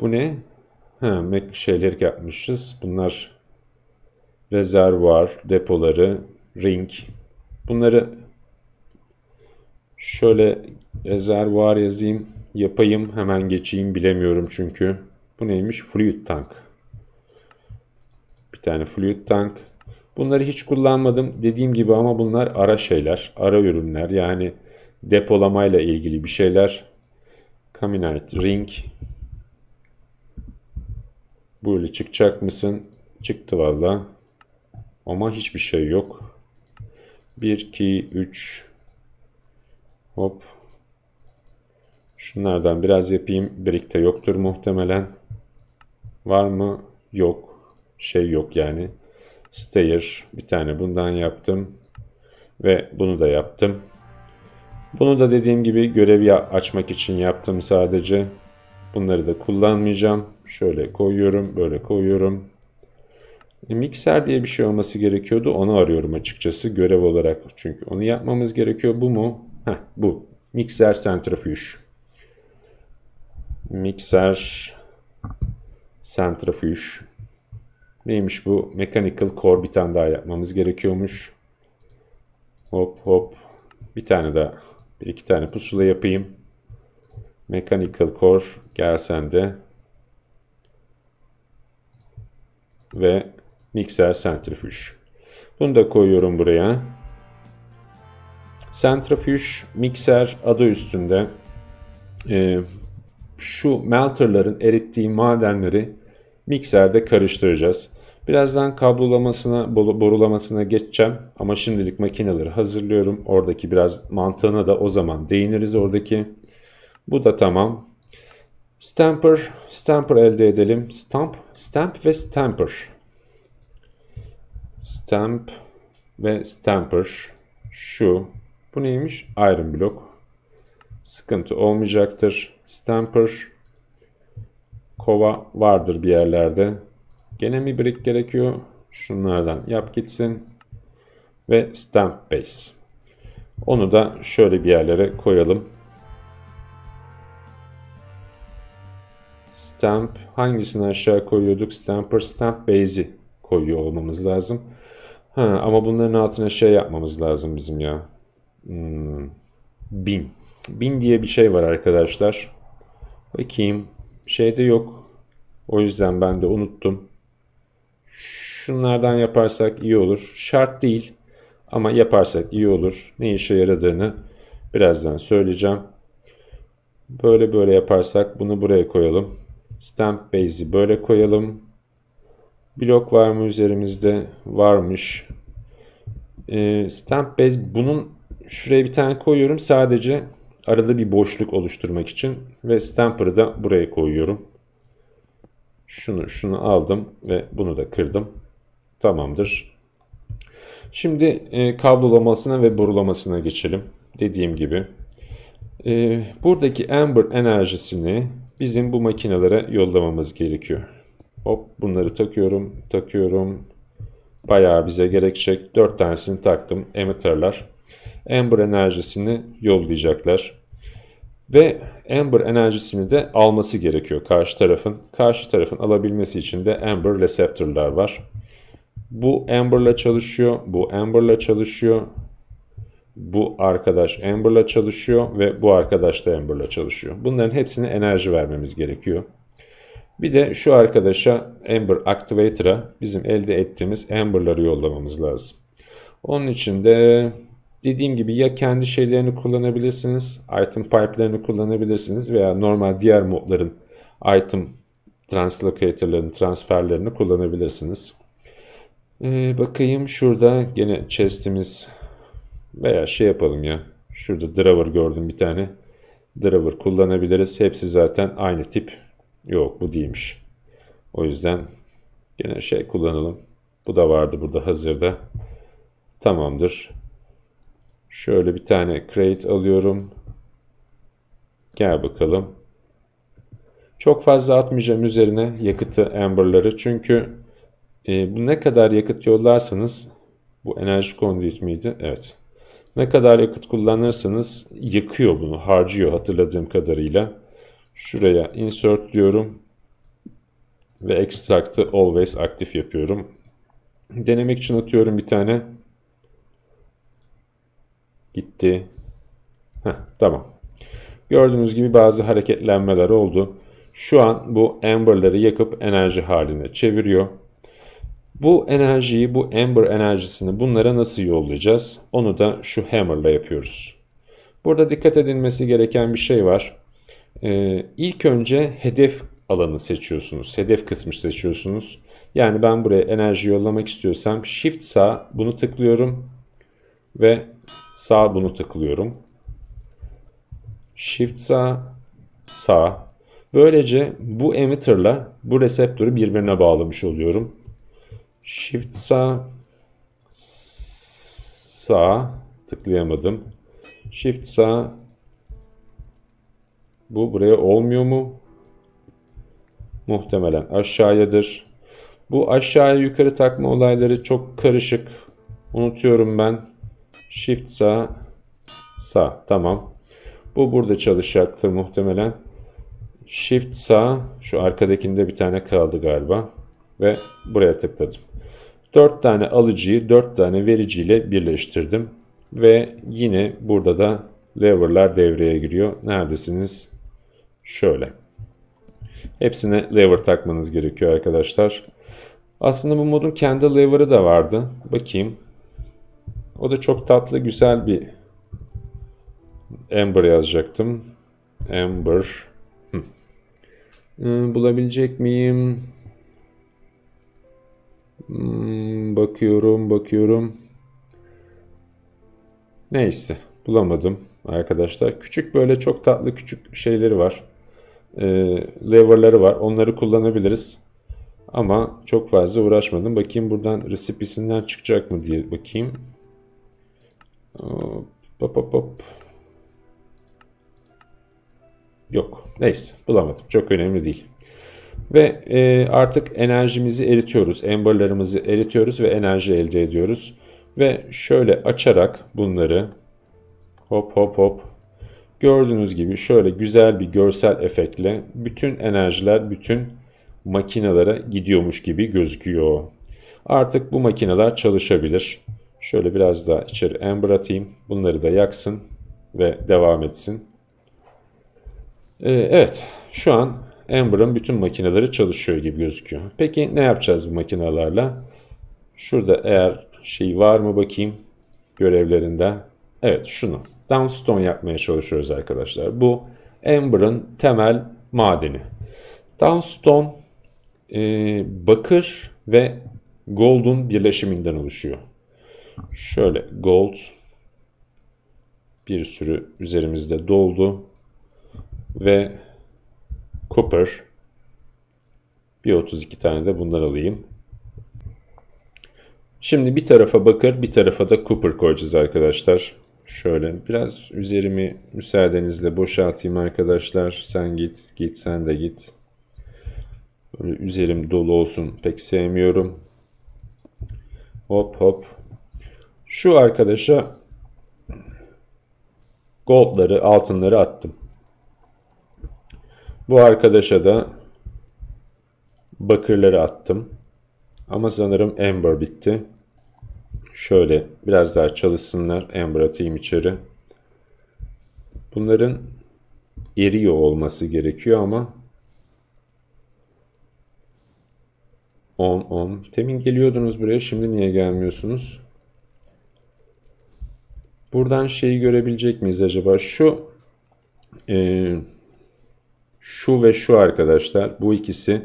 Bu ne? Ha, şeyler yapmışız. Bunlar rezervuar, depoları, ring. Bunları şöyle rezervuar yazayım. Yapayım, hemen geçeyim, bilemiyorum çünkü. Bu neymiş? Fluid tank. Bir tane fluid tank. Bunları hiç kullanmadım dediğim gibi ama bunlar ara şeyler, ara ürünler. Yani depolamayla ilgili bir şeyler. Caminite ring. Böyle çıkacak mısın? Çıktı valla. Ama hiçbir şey yok. 1, 2, 3. Hop. Şunlardan biraz yapayım. Brick'te yoktur muhtemelen. Var mı? Yok. Şey yok yani. Stair. Bir tane bundan yaptım. Ve bunu da yaptım. Bunu da dediğim gibi görevi açmak için yaptım sadece. Bunları da kullanmayacağım. Şöyle koyuyorum. Böyle koyuyorum. Mikser diye bir şey olması gerekiyordu. Onu arıyorum açıkçası görev olarak. Çünkü onu yapmamız gerekiyor. Bu mu? Heh, bu. Mixer centrifuge. Mixer centrifuge. Neymiş bu? Mechanical core bir tane daha yapmamız gerekiyormuş. Hop hop. Bir tane daha. 1-2 tane pusula yapayım. Mechanical core. Gel sen de. Ve mixer centrifuge. Bunu da koyuyorum buraya. Centrifuge, mikser adı üstünde. Şu melterların erittiği madenleri mikserde karıştıracağız. Birazdan kablolamasına, borulamasına geçeceğim. Ama şimdilik makineleri hazırlıyorum. Oradaki biraz mantığına da o zaman değiniriz oradaki. Bu da tamam. Stamper elde edelim. Stamp ve stamper. Stamp ve stamper. Şu. Bu neymiş? Iron block. Sıkıntı olmayacaktır. Stamper. Kova vardır bir yerlerde. Gene mi brick gerekiyor? Şunlardan yap gitsin. Ve stamp base. Onu da şöyle bir yerlere koyalım. Stamp. Hangisini aşağı koyuyorduk? Stamper. Stamp base'i koyuyor olmamız lazım. Ha, ama bunların altına şey yapmamız lazım bizim ya. Bin. Bin diye bir şey var arkadaşlar. Bakayım. Şeyde yok. O yüzden ben de unuttum. Şunlardan yaparsak iyi olur. Şart değil. Ama yaparsak iyi olur. Ne işe yaradığını birazdan söyleyeceğim. Böyle böyle yaparsak bunu buraya koyalım. Stamp base'i böyle koyalım. Blok var mı üzerimizde? Varmış. Stamp base bunun şuraya bir tane koyuyorum. Sadece arada bir boşluk oluşturmak için. Ve stamper'ı da buraya koyuyorum. Şunu aldım. Ve bunu da kırdım. Tamamdır. Şimdi kablolamasına ve borulamasına geçelim. Dediğim gibi. Buradaki ember enerjisini bizim bu makinelere yollamamız gerekiyor. Hop, bunları takıyorum. Bayağı bize gerekecek. 4 tanesini taktım. Emitter'lar. Ember enerjisini yollayacaklar. Ve ember enerjisini de alması gerekiyor karşı tarafın. Karşı tarafın alabilmesi için de ember receptor'lar var. Bu Ember'la çalışıyor. Bu Ember'la çalışıyor. Bu arkadaş Ember'la çalışıyor. Ve bu arkadaş da Ember'la çalışıyor. Bunların hepsine enerji vermemiz gerekiyor. Bir de şu arkadaşa, Ember Activator'a bizim elde ettiğimiz Ember'ları yollamamız lazım. Onun için de dediğim gibi ya kendi şeylerini kullanabilirsiniz, item pipe'lerini kullanabilirsiniz veya normal diğer modların item translocator'larını, transferlerini kullanabilirsiniz. Bakayım şurada gene chest'imiz veya şey yapalım ya. Şurada driver gördüm bir tane. Driver kullanabiliriz. Hepsi zaten aynı tip. Yok bu değilmiş. O yüzden gene şey kullanalım. Bu da vardı burada hazırda. Tamamdır. Şöyle bir tane crate alıyorum. Gel bakalım. Çok fazla atmayacağım üzerine yakıtı, ember'ları. Çünkü ne kadar yakıt yollarsanız, bu enerji conduit miydi? Evet. Ne kadar yakıt kullanırsanız yakıyor bunu, harcıyor hatırladığım kadarıyla. Şuraya insert diyorum. Ve extract'ı always aktif yapıyorum. Denemek için atıyorum bir tane. Gitti. Heh, tamam. Gördüğünüz gibi bazı hareketlenmeler oldu. Şu an bu ember'ları yakıp enerji haline çeviriyor. Bu enerjiyi, bu ember enerjisini bunlara nasıl yollayacağız? Onu da şu hammer'la yapıyoruz. Burada dikkat edilmesi gereken bir şey var. İlk önce hedef alanı seçiyorsunuz. Hedef kısmı seçiyorsunuz. Yani ben buraya enerji yollamak istiyorsam shift sağ bunu tıklıyorum. Ve sağ bunu tıklıyorum. Shift sağ, sağ. Böylece bu emitter'la bu reseptörü birbirine bağlamış oluyorum. Shift sağ, sağ tıklayamadım. Shift sağ. Bu buraya olmuyor mu? Muhtemelen aşağıyadır. Bu aşağıya yukarı takma olayları çok karışık. Unutuyorum ben. Shift sağ, sağ. Tamam. Bu burada çalışacaktır muhtemelen. Shift sağ. Şu arkadakinde bir tane kaldı galiba. Ve buraya tıkladım. 4 tane alıcıyı 4 tane vericiyle birleştirdim. Ve yine burada da lever'lar devreye giriyor. Neredesiniz? Şöyle. Hepsine lever takmanız gerekiyor arkadaşlar. Aslında bu modun kendi lever'ı da vardı. Bakayım. O da çok tatlı, güzel bir Ember yazacaktım. Ember. Bulabilecek miyim? Bakıyorum. Neyse. Bulamadım arkadaşlar. Küçük böyle çok tatlı küçük şeyleri var. Lever'ları var. Onları kullanabiliriz. Ama çok fazla uğraşmadım. Bakayım buradan resipisinden çıkacak mı diye bakayım. Hop. Yok. Neyse. Bulamadım. Çok önemli değil. Ve artık enerjimizi eritiyoruz. Ember'larımızı eritiyoruz ve enerji elde ediyoruz. Ve şöyle açarak bunları hop. Gördüğünüz gibi şöyle güzel bir görsel efektle bütün enerjiler bütün makinelere gidiyormuş gibi gözüküyor. Artık bu makineler çalışabilir. Şöyle biraz daha içeri ember atayım. Bunları da yaksın ve devam etsin. Evet, şu an Ember'ın bütün makineleri çalışıyor gibi gözüküyor. Peki ne yapacağız bu makinelerle? Şurada eğer şey var mı bakayım görevlerinde. Evet, şunu. Dawnstone yapmaya çalışıyoruz arkadaşlar. Bu Ember'ın temel madeni. Dawnstone bakır ve gold'un birleşiminden oluşuyor. Şöyle gold bir sürü üzerimizde doldu ve copper bir 32 tane de bundan alayım. Şimdi bir tarafa bakır, bir tarafa da copper koyacağız arkadaşlar. Şöyle biraz üzerimi müsaadenizle boşaltayım arkadaşlar. Sen git, sen de git. Böyle üzerim dolu olsun. Pek sevmiyorum. Hop. Şu arkadaşa goldları, altınları attım. Bu arkadaşa da bakırları attım. Ama sanırım ember bitti. Şöyle biraz daha çalışsınlar. Ember atayım içeri. Bunların eriyor olması gerekiyor ama 10. Temin geliyordunuz buraya. Şimdi niye gelmiyorsunuz? Buradan şeyi görebilecek miyiz acaba? Şu ve şu arkadaşlar. Bu ikisi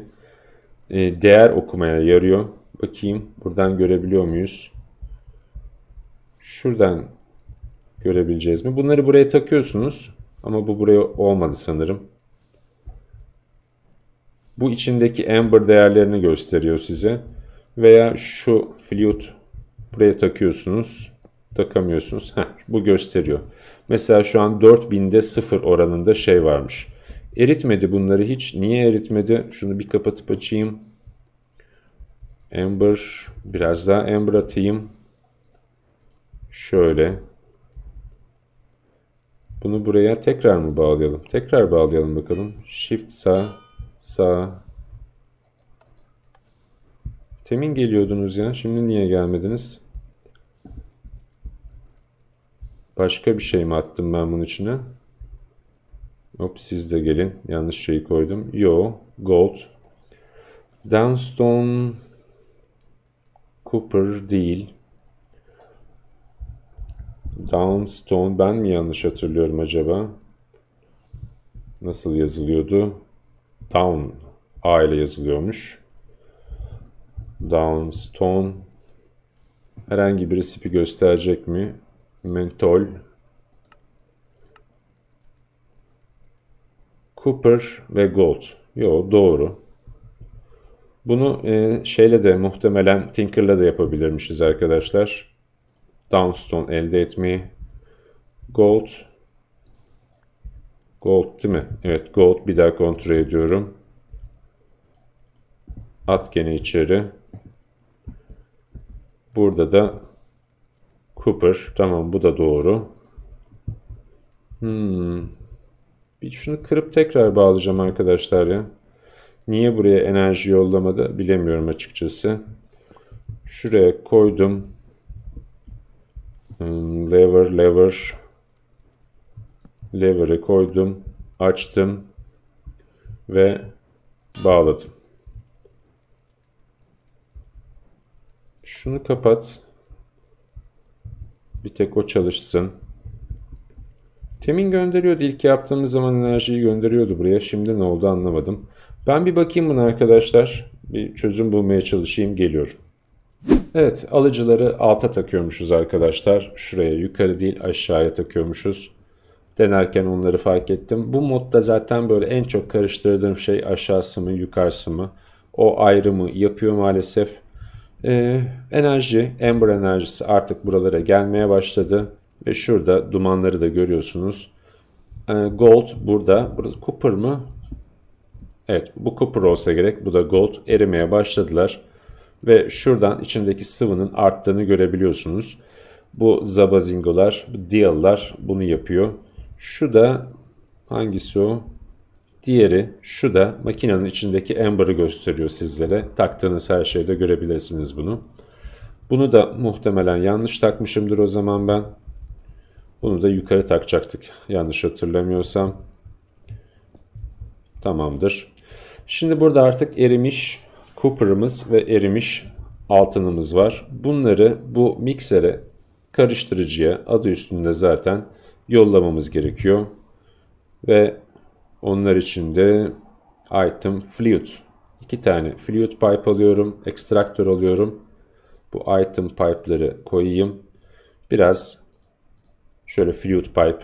değer okumaya yarıyor. Bakayım. Buradan görebiliyor muyuz? Şuradan görebileceğiz mi? Bunları buraya takıyorsunuz. Ama bu buraya olmadı sanırım. Bu içindeki ember değerlerini gösteriyor size. Veya şu fluid buraya takıyorsunuz. Takamıyorsunuz. Heh, bu gösteriyor. Mesela şu an 4000'de 0 oranında şey varmış. Eritmedi bunları hiç. Niye eritmedi? Şunu bir kapatıp açayım. Ember. Biraz daha ember atayım. Şöyle. Bunu buraya tekrar mı bağlayalım? Tekrar bağlayalım bakalım. Shift sağ. Sağ. Temin geliyordunuz ya. Şimdi niye gelmediniz? Başka bir şey mi attım ben bunun içine? Hop siz de gelin. Yanlış şeyi koydum. Yo. Gold. Dawnstone. Cooper değil. Dawnstone. Ben mi yanlış hatırlıyorum acaba? Nasıl yazılıyordu? Down. A ile yazılıyormuş. Dawnstone. Herhangi bir resipi gösterecek mi? Mentol. Cooper ve Gold. Yo, doğru. Bunu şeyle de muhtemelen Tinker'la da yapabilirmişiz arkadaşlar. Downstone elde etmeyi. Gold. Gold değil mi? Evet, Gold. Bir daha kontrol ediyorum. At gene içeri. Burada da Cooper. Tamam, bu da doğru. Bir şunu kırıp tekrar bağlayacağım arkadaşlar ya. Niye buraya enerji yollamadı bilemiyorum açıkçası. Şuraya koydum. Lever. Lever'ı koydum. Açtım. Ve bağladım. Şunu kapat. Bir tek o çalışsın. Temin gönderiyordu. İlk yaptığımız zaman enerjiyi gönderiyordu buraya. Şimdi ne oldu anlamadım. Ben bir bakayım buna arkadaşlar. Bir çözüm bulmaya çalışayım. Geliyorum. Evet, alıcıları alta takıyormuşuz arkadaşlar. Şuraya yukarı değil aşağıya takıyormuşuz. Denerken onları fark ettim. Bu modda zaten böyle en çok karıştırdığım şey aşağısı mı yukarısı mı? O ayrımı yapıyor maalesef. Enerji, ember enerjisi artık buralara gelmeye başladı. Ve şurada dumanları da görüyorsunuz. Gold burada. Burada Cooper mı? Evet, bu Cooper olsa gerek. Bu da Gold. Erimeye başladılar. Ve şuradan içindeki sıvının arttığını görebiliyorsunuz. Bu zabazingolar, dial'lar bunu yapıyor. Şu da hangisi o? Diğeri. Şu da makinenin içindeki ember'ı gösteriyor sizlere. Taktığınız her şeyde görebilirsiniz bunu. Bunu da muhtemelen yanlış takmışımdır o zaman ben. Bunu da yukarı takacaktık. Yanlış hatırlamıyorsam. Tamamdır. Şimdi burada artık erimiş copper'ımız ve erimiş altınımız var. Bunları bu miksere, karıştırıcıya, adı üstünde zaten yollamamız gerekiyor. Ve onlar için de item fluid. 2 tane fluid pipe alıyorum. Extractor alıyorum. Bu item pipe'ları koyayım. Biraz şöyle fluid pipe.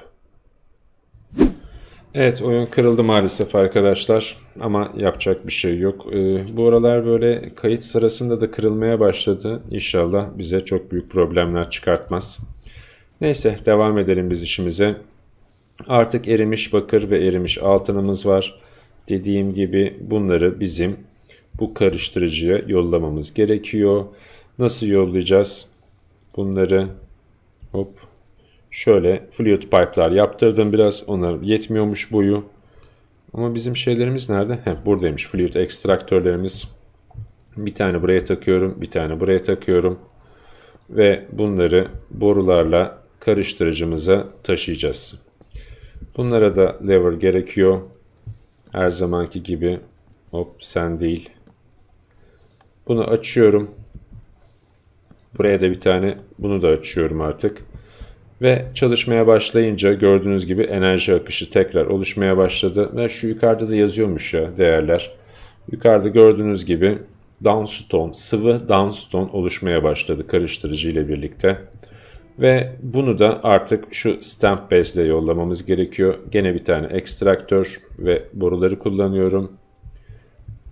Evet, oyun kırıldı maalesef arkadaşlar. Ama yapacak bir şey yok. Bu aralar böyle kayıt sırasında da kırılmaya başladı. İnşallah bize çok büyük problemler çıkartmaz. Neyse, devam edelim biz işimize. Artık erimiş bakır ve erimiş altınımız var. Dediğim gibi bunları bizim bu karıştırıcıya yollamamız gerekiyor. Nasıl yollayacağız? Bunları hop. Şöyle fluid pipe'lar yaptırdım biraz. Onlar yetmiyormuş boyu. Ama bizim şeylerimiz nerede? Buradaymış fluid extraktörlerimiz. Bir tane buraya takıyorum. Bir tane buraya takıyorum. Ve bunları borularla karıştırıcımıza taşıyacağız. Bunlara da lever gerekiyor. Her zamanki gibi. Hop, sen değil. Bunu açıyorum. Buraya da bir tane, bunu da açıyorum artık. Ve çalışmaya başlayınca gördüğünüz gibi enerji akışı tekrar oluşmaya başladı. Ve şu yukarıda da yazıyormuş ya değerler. Yukarıda gördüğünüz gibi dawnstone, sıvı dawnstone oluşmaya başladı karıştırıcı ile birlikte. Ve bunu da artık şu stamp base ile yollamamız gerekiyor. Gene bir tane extractor ve boruları kullanıyorum.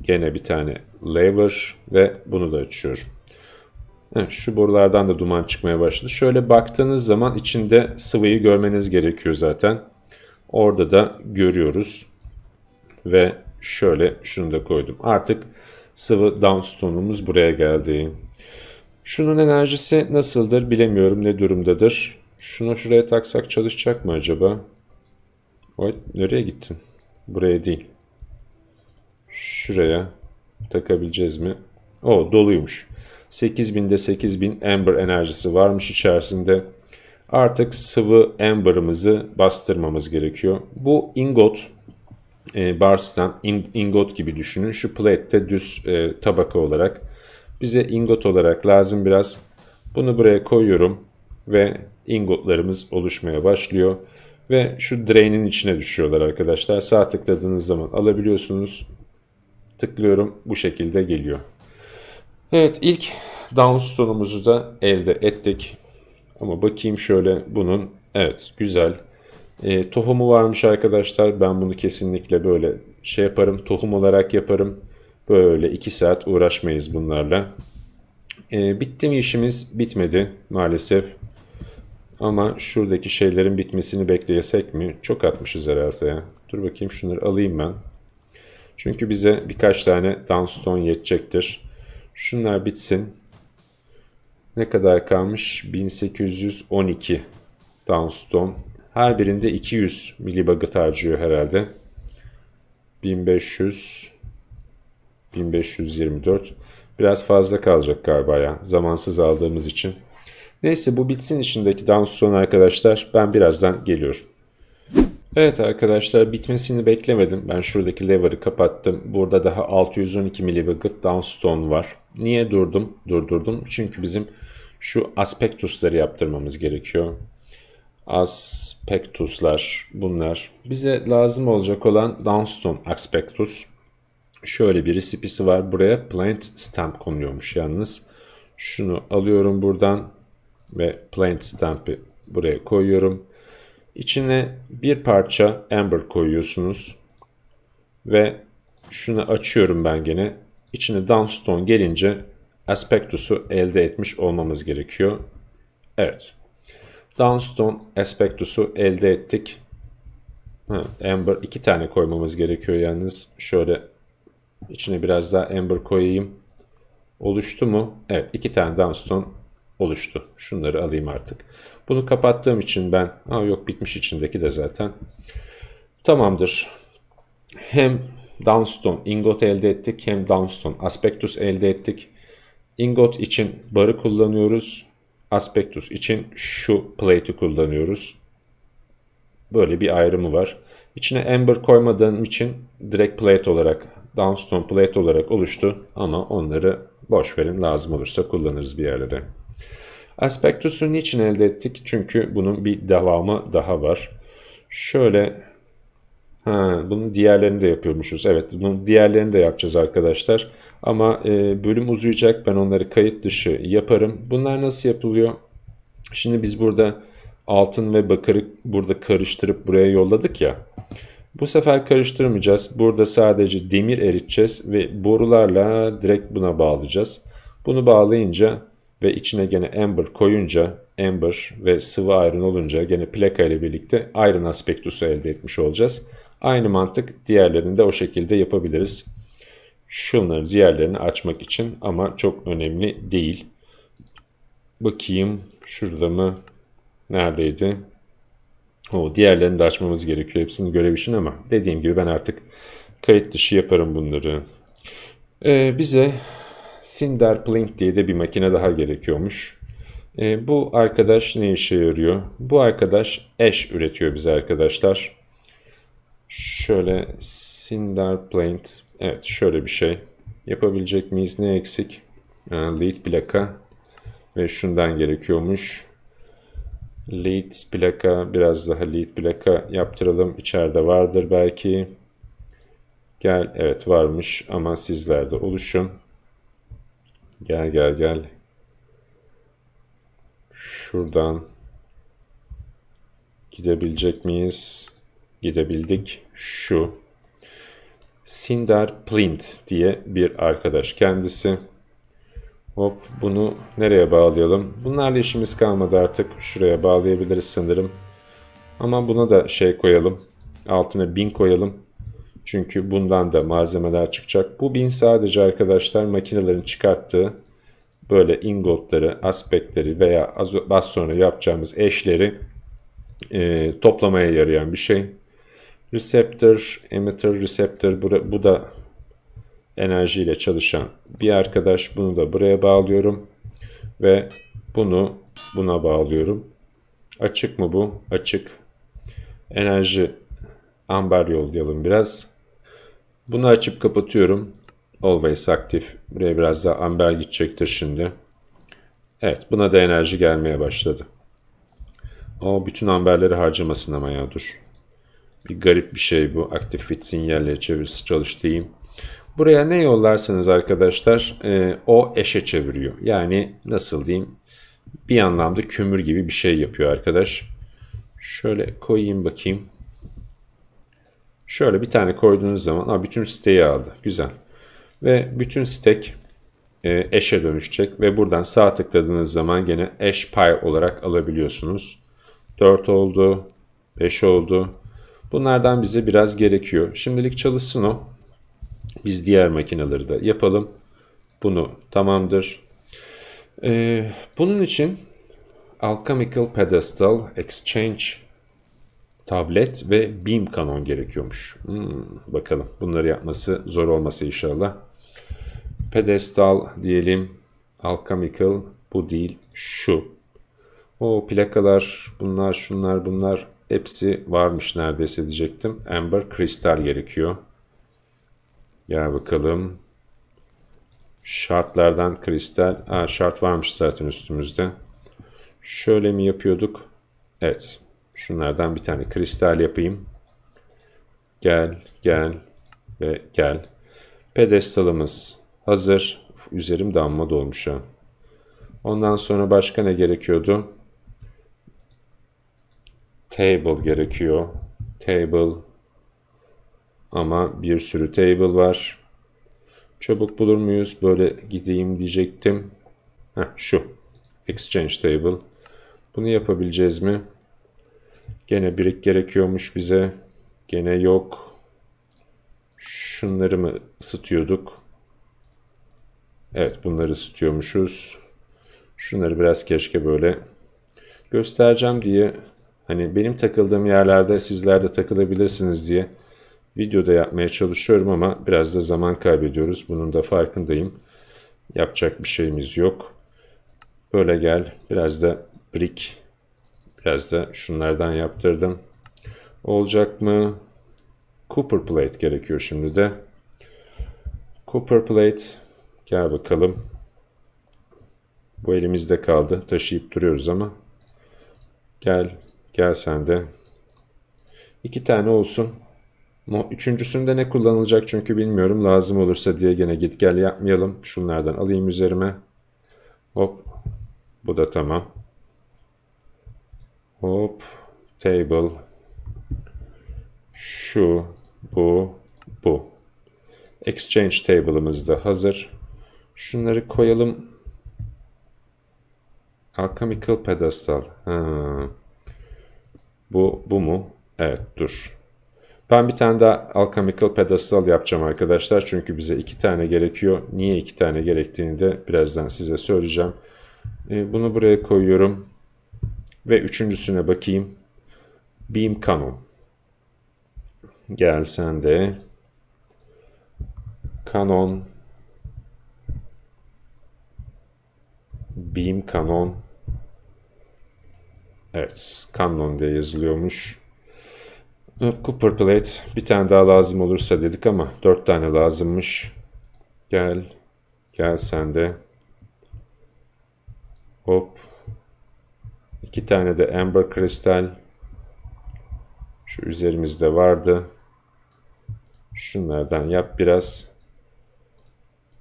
Gene bir tane lever ve bunu da açıyorum. Evet, şu borulardan da duman çıkmaya başladı. Şöyle baktığınız zaman içinde sıvıyı görmeniz gerekiyor zaten. Orada da görüyoruz. Ve şöyle şunu da koydum. Artık sıvı downstone'umuz buraya geldi. Şunun enerjisi nasıldır bilemiyorum, ne durumdadır. Şunu şuraya taksak çalışacak mı acaba? Oy, nereye gittim? Buraya değil. Şuraya takabileceğiz mi? O doluymuş. 8000'de 8000 ember enerjisi varmış içerisinde. Artık sıvı ember'ımızı bastırmamız gerekiyor. Bu ingot, barstan ingot gibi düşünün. Şu plate'te düz tabaka olarak. Bize ingot olarak lazım biraz. Bunu buraya koyuyorum ve ingotlarımız oluşmaya başlıyor. Ve şu drain'in içine düşüyorlar arkadaşlar. Sağ tıkladığınız zaman alabiliyorsunuz. Tıklıyorum, bu şekilde geliyor. Evet, ilk downstone'umuzu da elde ettik. Ama bakayım şöyle bunun. Evet, güzel. Tohumu varmış arkadaşlar. Ben bunu kesinlikle böyle şey yaparım. Tohum olarak yaparım. Böyle 2 saat uğraşmayız bunlarla. Bitti mi işimiz? Bitmedi maalesef. Ama şuradaki şeylerin bitmesini bekleyesek mi? Çok atmışız herhalde ya. Dur bakayım, şunları alayım ben. Çünkü bize birkaç tane downstone yetecektir. Şunlar bitsin. Ne kadar kalmış? 1812 downstone. Her birinde 200 milibagat harcıyor herhalde. 1500, 1524. Biraz fazla kalacak galiba ya. Zamansız aldığımız için. Neyse, bu bitsin içindeki downstone arkadaşlar. Ben birazdan geliyorum. Evet arkadaşlar, bitmesini beklemedim. Ben şuradaki lever'ı kapattım. Burada daha 612 milibagat downstone var. Niye durdurdum? Çünkü bizim şu aspectusları yaptırmamız gerekiyor. Aspectuslar bunlar. Bize lazım olacak olan downstone aspectus. Şöyle bir resipisi var. Buraya plant stamp konuluyormuş yalnız. Şunu alıyorum buradan ve plant stamp'i buraya koyuyorum. İçine bir parça ember koyuyorsunuz ve şunu açıyorum ben gene. İçine downstone gelince aspectus'u elde etmiş olmamız gerekiyor. Evet. Downstone aspectus'u elde ettik. Ember 2 tane koymamız gerekiyor yalnız. Şöyle içine biraz daha ember koyayım. Oluştu mu? Evet, 2 tane downstone oluştu. Şunları alayım artık. Bunu kapattığım için ben... Aa, yok, bitmiş içindeki de zaten. Tamamdır. Hem downstone ingot elde ettik, hem downstone aspectus elde ettik. Ingot için barı kullanıyoruz. Aspectus için şu plate'i kullanıyoruz. Böyle bir ayrımı var. İçine ember koymadığım için direkt plate olarak, downstone plate olarak oluştu. Ama onları boş verin, lazım olursa kullanırız bir yerlere. Aspectus'u niçin elde ettik? Çünkü bunun bir devamı daha var. Şöyle, bunun diğerlerini de yapıyormuşuz. Evet, bunun diğerlerini de yapacağız arkadaşlar. Ama bölüm uzayacak. Ben onları kayıt dışı yaparım. Bunlar nasıl yapılıyor? Şimdi biz burada altın ve bakırı burada karıştırıp buraya yolladık ya. Bu sefer karıştırmayacağız. Burada sadece demir eriteceğiz ve borularla direkt buna bağlayacağız. Bunu bağlayınca ve içine gene ember koyunca, ember ve sıvı iron olunca gene plaka ile birlikte iron aspectus'u elde etmiş olacağız. Aynı mantık diğerlerini de o şekilde yapabiliriz. Şunları, diğerlerini açmak için, ama çok önemli değil. Bakayım şurada mı? Neredeydi? O diğerlerini de açmamız gerekiyor hepsini görev için, ama dediğim gibi ben artık kayıt dışı yaparım bunları. Bize Cindar Plinth diye de bir makine daha gerekiyormuş. Bu arkadaş ne işe yarıyor? Bu arkadaş ash üretiyor bize arkadaşlar. Şöyle Cindar Plinth. Evet, şöyle bir şey. Yapabilecek miyiz? Ne eksik? Lead plaka. Ve şundan gerekiyormuş. Lead plaka. Biraz daha lead plaka yaptıralım. İçeride vardır belki. Gel. Evet, varmış ama sizlerde oluşun. Gel gel gel. Şuradan gidebilecek miyiz? Gidebildik. Şu Cindar Plinth diye bir arkadaş kendisi. Hop, bunu nereye bağlayalım? Bunlarla işimiz kalmadı artık. Şuraya bağlayabiliriz sanırım. Ama buna da şey koyalım. Altına bin koyalım. Çünkü bundan da malzemeler çıkacak. Bu bin sadece arkadaşlar makinelerin çıkarttığı böyle ingotları, aspektleri veya az sonra yapacağımız eşleri toplamaya yarayan bir şey. Receptor, emitter, receptor. Bu da enerjiyle çalışan bir arkadaş. Bunu da buraya bağlıyorum. Ve bunu buna bağlıyorum. Açık mı bu? Açık. Enerji amber yollayalım biraz. Bunu açıp kapatıyorum. Always aktif. Buraya biraz daha amber gidecektir şimdi. Evet, buna da enerji gelmeye başladı. O bütün amberleri harcamasın ama ya, dur. Bir garip bir şey bu. Aktif fit sinyalleri çevirisi çalıştırayım. Buraya ne yollarsanız arkadaşlar o eşe çeviriyor. Yani nasıl diyeyim, bir anlamda kömür gibi bir şey yapıyor arkadaş. Şöyle koyayım bakayım. Şöyle bir tane koyduğunuz zaman bütün siteyi aldı. Güzel. Ve bütün stack eşe dönüşecek. Ve buradan sağ tıkladığınız zaman gene ash pile olarak alabiliyorsunuz. 4 oldu. 5 oldu. Bunlardan bize biraz gerekiyor. Şimdilik çalışsın o. Biz diğer makineleri de yapalım. Bunu tamamdır. Bunun için alchemical pedestal, exchange tablet ve beam cannon gerekiyormuş. Bakalım, bunları yapması zor olması inşallah. Pedestal diyelim. Alchemical bu değil, şu. O plakalar, bunlar, şunlar, bunlar hepsi varmış neredeyse diyecektim. Ember crystal gerekiyor. Gel bakalım. Şartlardan kristal. Şart varmış zaten üstümüzde. Şöyle mi yapıyorduk? Evet. Şunlardan bir tane kristal yapayım. Gel, gel ve gel. Pedestalımız hazır. Uf, üzerim damma dolmuş ha. Ondan sonra başka ne gerekiyordu? Table gerekiyor. Table. Ama bir sürü table var. Çabuk bulur muyuz? Böyle gideyim diyecektim. Şu. Exchange table. Bunu yapabileceğiz mi? Gene brick gerekiyormuş bize. Gene yok. Şunları mı ısıtıyorduk? Evet, bunları ısıtıyormuşuz. Şunları biraz keşke böyle göstereceğim diye. Hani benim takıldığım yerlerde sizler de takılabilirsiniz diye videoda yapmaya çalışıyorum ama biraz da zaman kaybediyoruz. Bunun da farkındayım. Yapacak bir şeyimiz yok. Böyle gel. Biraz da brick. Biraz da şunlardan yaptırdım. Olacak mı? Copper plate gerekiyor şimdi de. Copper plate. Gel bakalım. Bu elimizde kaldı. Taşıyıp duruyoruz ama. Gel. Gel sen de. 2 tane olsun. Üçüncüsünde ne kullanılacak çünkü bilmiyorum. Lazım olursa diye gene git gel yapmayalım. Şunlardan alayım üzerime. Hop. Bu da tamam. Hop. Table. Şu. Bu. Bu. Exchange table'ımız da hazır. Şunları koyalım. Alchemical pedestal. Bu mu? Evet, dur. Ben bir tane daha alchemical pedestal yapacağım arkadaşlar. Çünkü bize 2 tane gerekiyor. Niye 2 tane gerektiğini de birazdan size söyleyeceğim. Bunu buraya koyuyorum. Ve üçüncüsüne bakayım. Beam cannon. Gel sen de. Cannon. Beam Cannon. Evet, Cannon diye yazılıyormuş. Copper Plate. Bir tane daha lazım olursa dedik ama 4 tane lazımmış. Gel. Gel sen de. Hop. 2 tane de Ember Crystal. Şu üzerimizde vardı. Şunlardan yap biraz.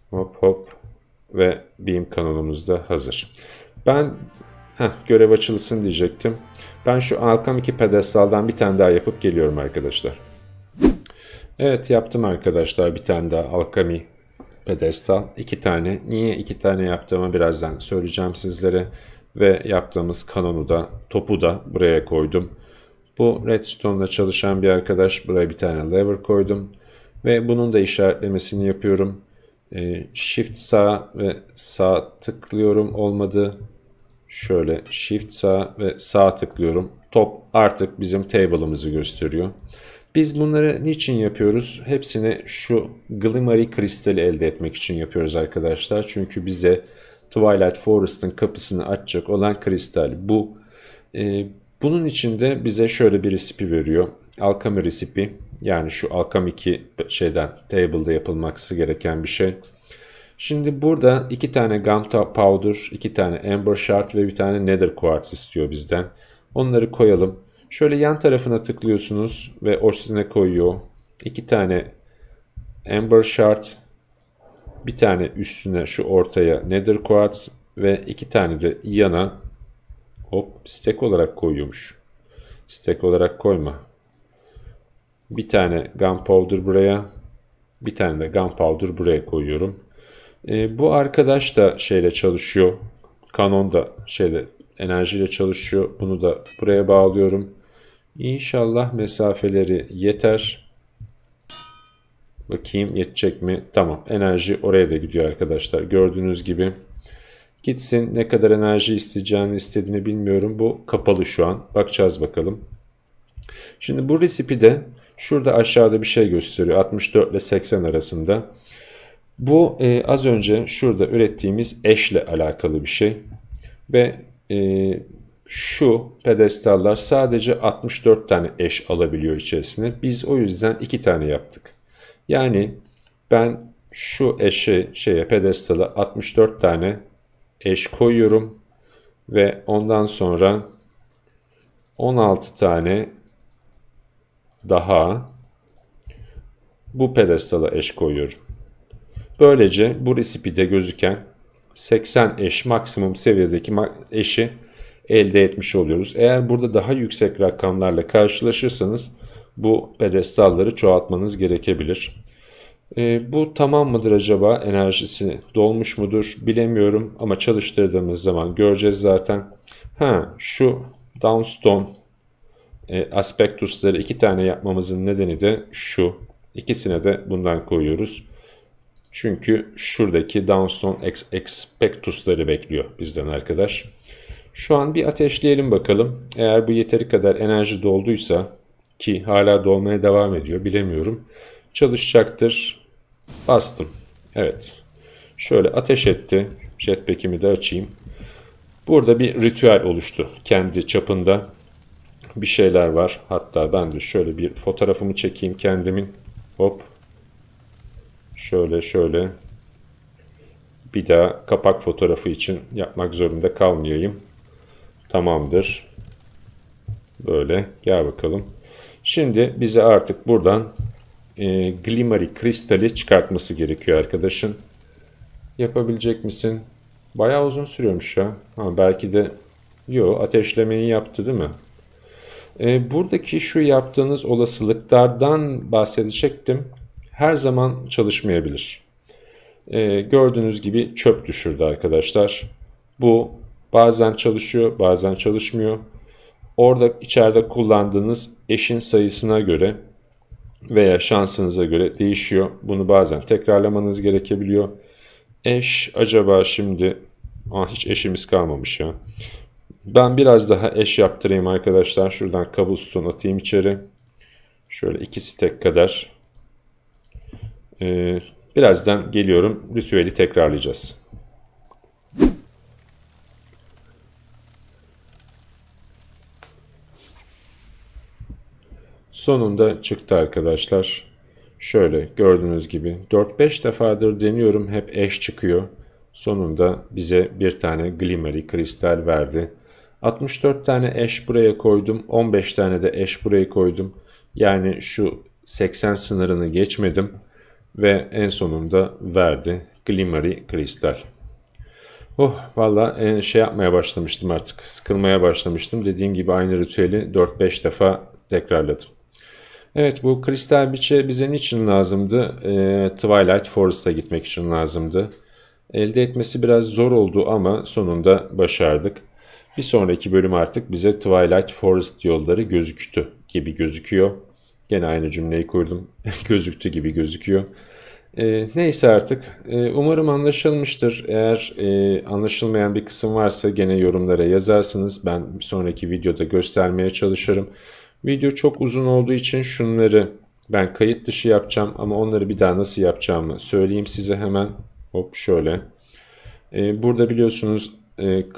Hop hop. Ve beam kanalımız da hazır. Ben görev açılsın diyecektim. Ben şu alchemy pedestaldan bir tane daha yapıp geliyorum arkadaşlar. Evet, yaptım arkadaşlar bir tane daha alchemy pedestal. 2 tane. Niye 2 tane yaptığımı birazdan söyleyeceğim sizlere. Ve yaptığımız kanonu da, topu da buraya koydum. Bu redstone ile çalışan bir arkadaş. Buraya bir tane lever koydum. Ve bunun da işaretlemesini yapıyorum. Shift sağ ve sağ tıklıyorum. Olmadı. Şöyle shift sağ ve sağ tıklıyorum. Top artık bizim table'ımızı gösteriyor. Biz bunları niçin yapıyoruz? Hepsini şu glimmer kristali elde etmek için yapıyoruz arkadaşlar. Çünkü bize Twilight Forest'ın kapısını açacak olan kristal bu. Bunun için de bize şöyle bir recipe veriyor. Alchemy recipe. Yani şu alchemy table'da yapılması gereken bir şey. Şimdi burada 2 tane gunpowder, 2 tane ember shard ve bir tane nether quartz istiyor bizden. Onları koyalım. Şöyle yan tarafına tıklıyorsunuz ve orsine koyuyor. 2 tane ember shard, bir tane üstüne şu ortaya nether quartz ve 2 tane de yana hop stack olarak koyuyormuş. Stack olarak koyma. Bir tane gunpowder buraya, bir tane de gunpowder buraya koyuyorum. Bu arkadaş da şeyle çalışıyor. Kanon da şeyle, enerjiyle çalışıyor. Bunu da buraya bağlıyorum. İnşallah mesafeleri yeter. Bakayım yetecek mi? Tamam. Enerji oraya da gidiyor arkadaşlar. Gördüğünüz gibi. Gitsin. Ne kadar enerji istediğini bilmiyorum. Bu kapalı şu an. Bakacağız bakalım. Şimdi bu recipe de şurada aşağıda bir şey gösteriyor. 64 ile 80 arasında. Bu az önce şurada ürettiğimiz eşle alakalı bir şey. Ve şu pedestallar sadece 64 tane eş alabiliyor içerisine. Biz o yüzden 2 tane yaptık. Yani ben şu pedestala 64 tane eş koyuyorum. Ve ondan sonra 16 tane daha bu pedestala eş koyuyorum. Böylece bu resipide gözüken 80 eş maksimum seviyedeki eşi elde etmiş oluyoruz. Eğer burada daha yüksek rakamlarla karşılaşırsanız bu pedestalları çoğaltmanız gerekebilir. Bu tamam mıdır acaba? Enerjisi dolmuş mudur? Bilemiyorum ama çalıştırdığımız zaman göreceğiz zaten. Şu dawnstone aspectusları 2 tane yapmamızın nedeni de şu. İkisine de bundan koyuyoruz. Çünkü şuradaki dawnstone aspectusları bekliyor bizden arkadaş. Şu an bir ateşleyelim bakalım. Eğer bu yeteri kadar enerji dolduysa, ki hala dolmaya devam ediyor, bilemiyorum. Çalışacaktır. Bastım. Evet. Şöyle ateş etti. Jetpack'imi de açayım. Burada bir ritüel oluştu. Kendi çapında bir şeyler var. Hatta ben de şöyle bir fotoğrafımı çekeyim kendimin. Hop. Şöyle şöyle. Bir daha kapak fotoğrafı için yapmak zorunda kalmayayım. Tamamdır. Böyle. Gel bakalım. Şimdi bize artık buradan glimmery kristali çıkartması gerekiyor arkadaşın. Yapabilecek misin? Bayağı uzun sürüyormuş ya. Belki de ateşlemeyi yaptı değil mi? Buradaki şu yaptığınız olasılıklardan bahsedecektim. Her zaman çalışmayabilir. Gördüğünüz gibi çöp düşürdü arkadaşlar. Bu bazen çalışıyor, bazen çalışmıyor. Orada içeride kullandığınız eşin sayısına göre veya şansınıza göre değişiyor. Bunu bazen tekrarlamanız gerekebiliyor. Eş acaba şimdi... hiç eşimiz kalmamış ya. Ben biraz daha eş yaptırayım arkadaşlar. Şuradan kabuston atayım içeri. Şöyle 2 stack kadar. Birazdan geliyorum. Ritüeli tekrarlayacağız. Sonunda çıktı arkadaşlar. Şöyle gördüğünüz gibi 4-5 defadır deniyorum, hep eş çıkıyor. Sonunda bize bir tane glimmer crystal verdi. 64 tane eş buraya koydum. 15 tane de eş buraya koydum. Yani şu 80 sınırını geçmedim. Ve en sonunda verdi glimmer crystal. Oh valla şey yapmaya başlamıştım artık. Sıkılmaya başlamıştım. Dediğim gibi aynı ritüeli 4-5 defa tekrarladım. Evet, bu kristal biçe bize niçin lazımdı? Twilight Forest'a gitmek için lazımdı. Elde etmesi biraz zor oldu ama sonunda başardık. Bir sonraki bölüm artık bize Twilight Forest yolları gözüktü gibi gözüküyor. Gene aynı cümleyi kurdum. Gözüktü gibi gözüküyor. Neyse artık. Umarım anlaşılmıştır. Eğer anlaşılmayan bir kısım varsa gene yorumlara yazarsınız. Ben bir sonraki videoda göstermeye çalışırım. Video çok uzun olduğu için şunları ben kayıt dışı yapacağım ama onları bir daha nasıl yapacağımı söyleyeyim size hemen. Hop şöyle. Burada biliyorsunuz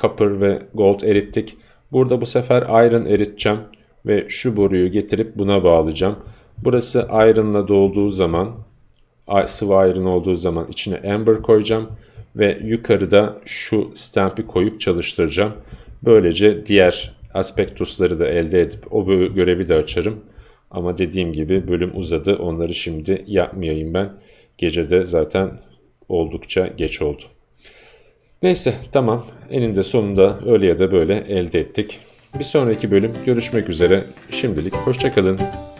copper ve gold erittik. Burada bu sefer iron eriteceğim ve şu boruyu getirip buna bağlayacağım. Burası iron'la dolduğu zaman, sıvı iron olduğu zaman içine ember koyacağım ve yukarıda şu stamp'i koyup çalıştıracağım. Böylece diğer aspektusları da elde edip o görevi de açarım. Ama dediğim gibi bölüm uzadı. Onları şimdi yapmayayım ben. Gecede zaten oldukça geç oldu. Neyse tamam. Eninde sonunda öyle ya da böyle elde ettik. Bir sonraki bölüm görüşmek üzere. Şimdilik hoşça kalın.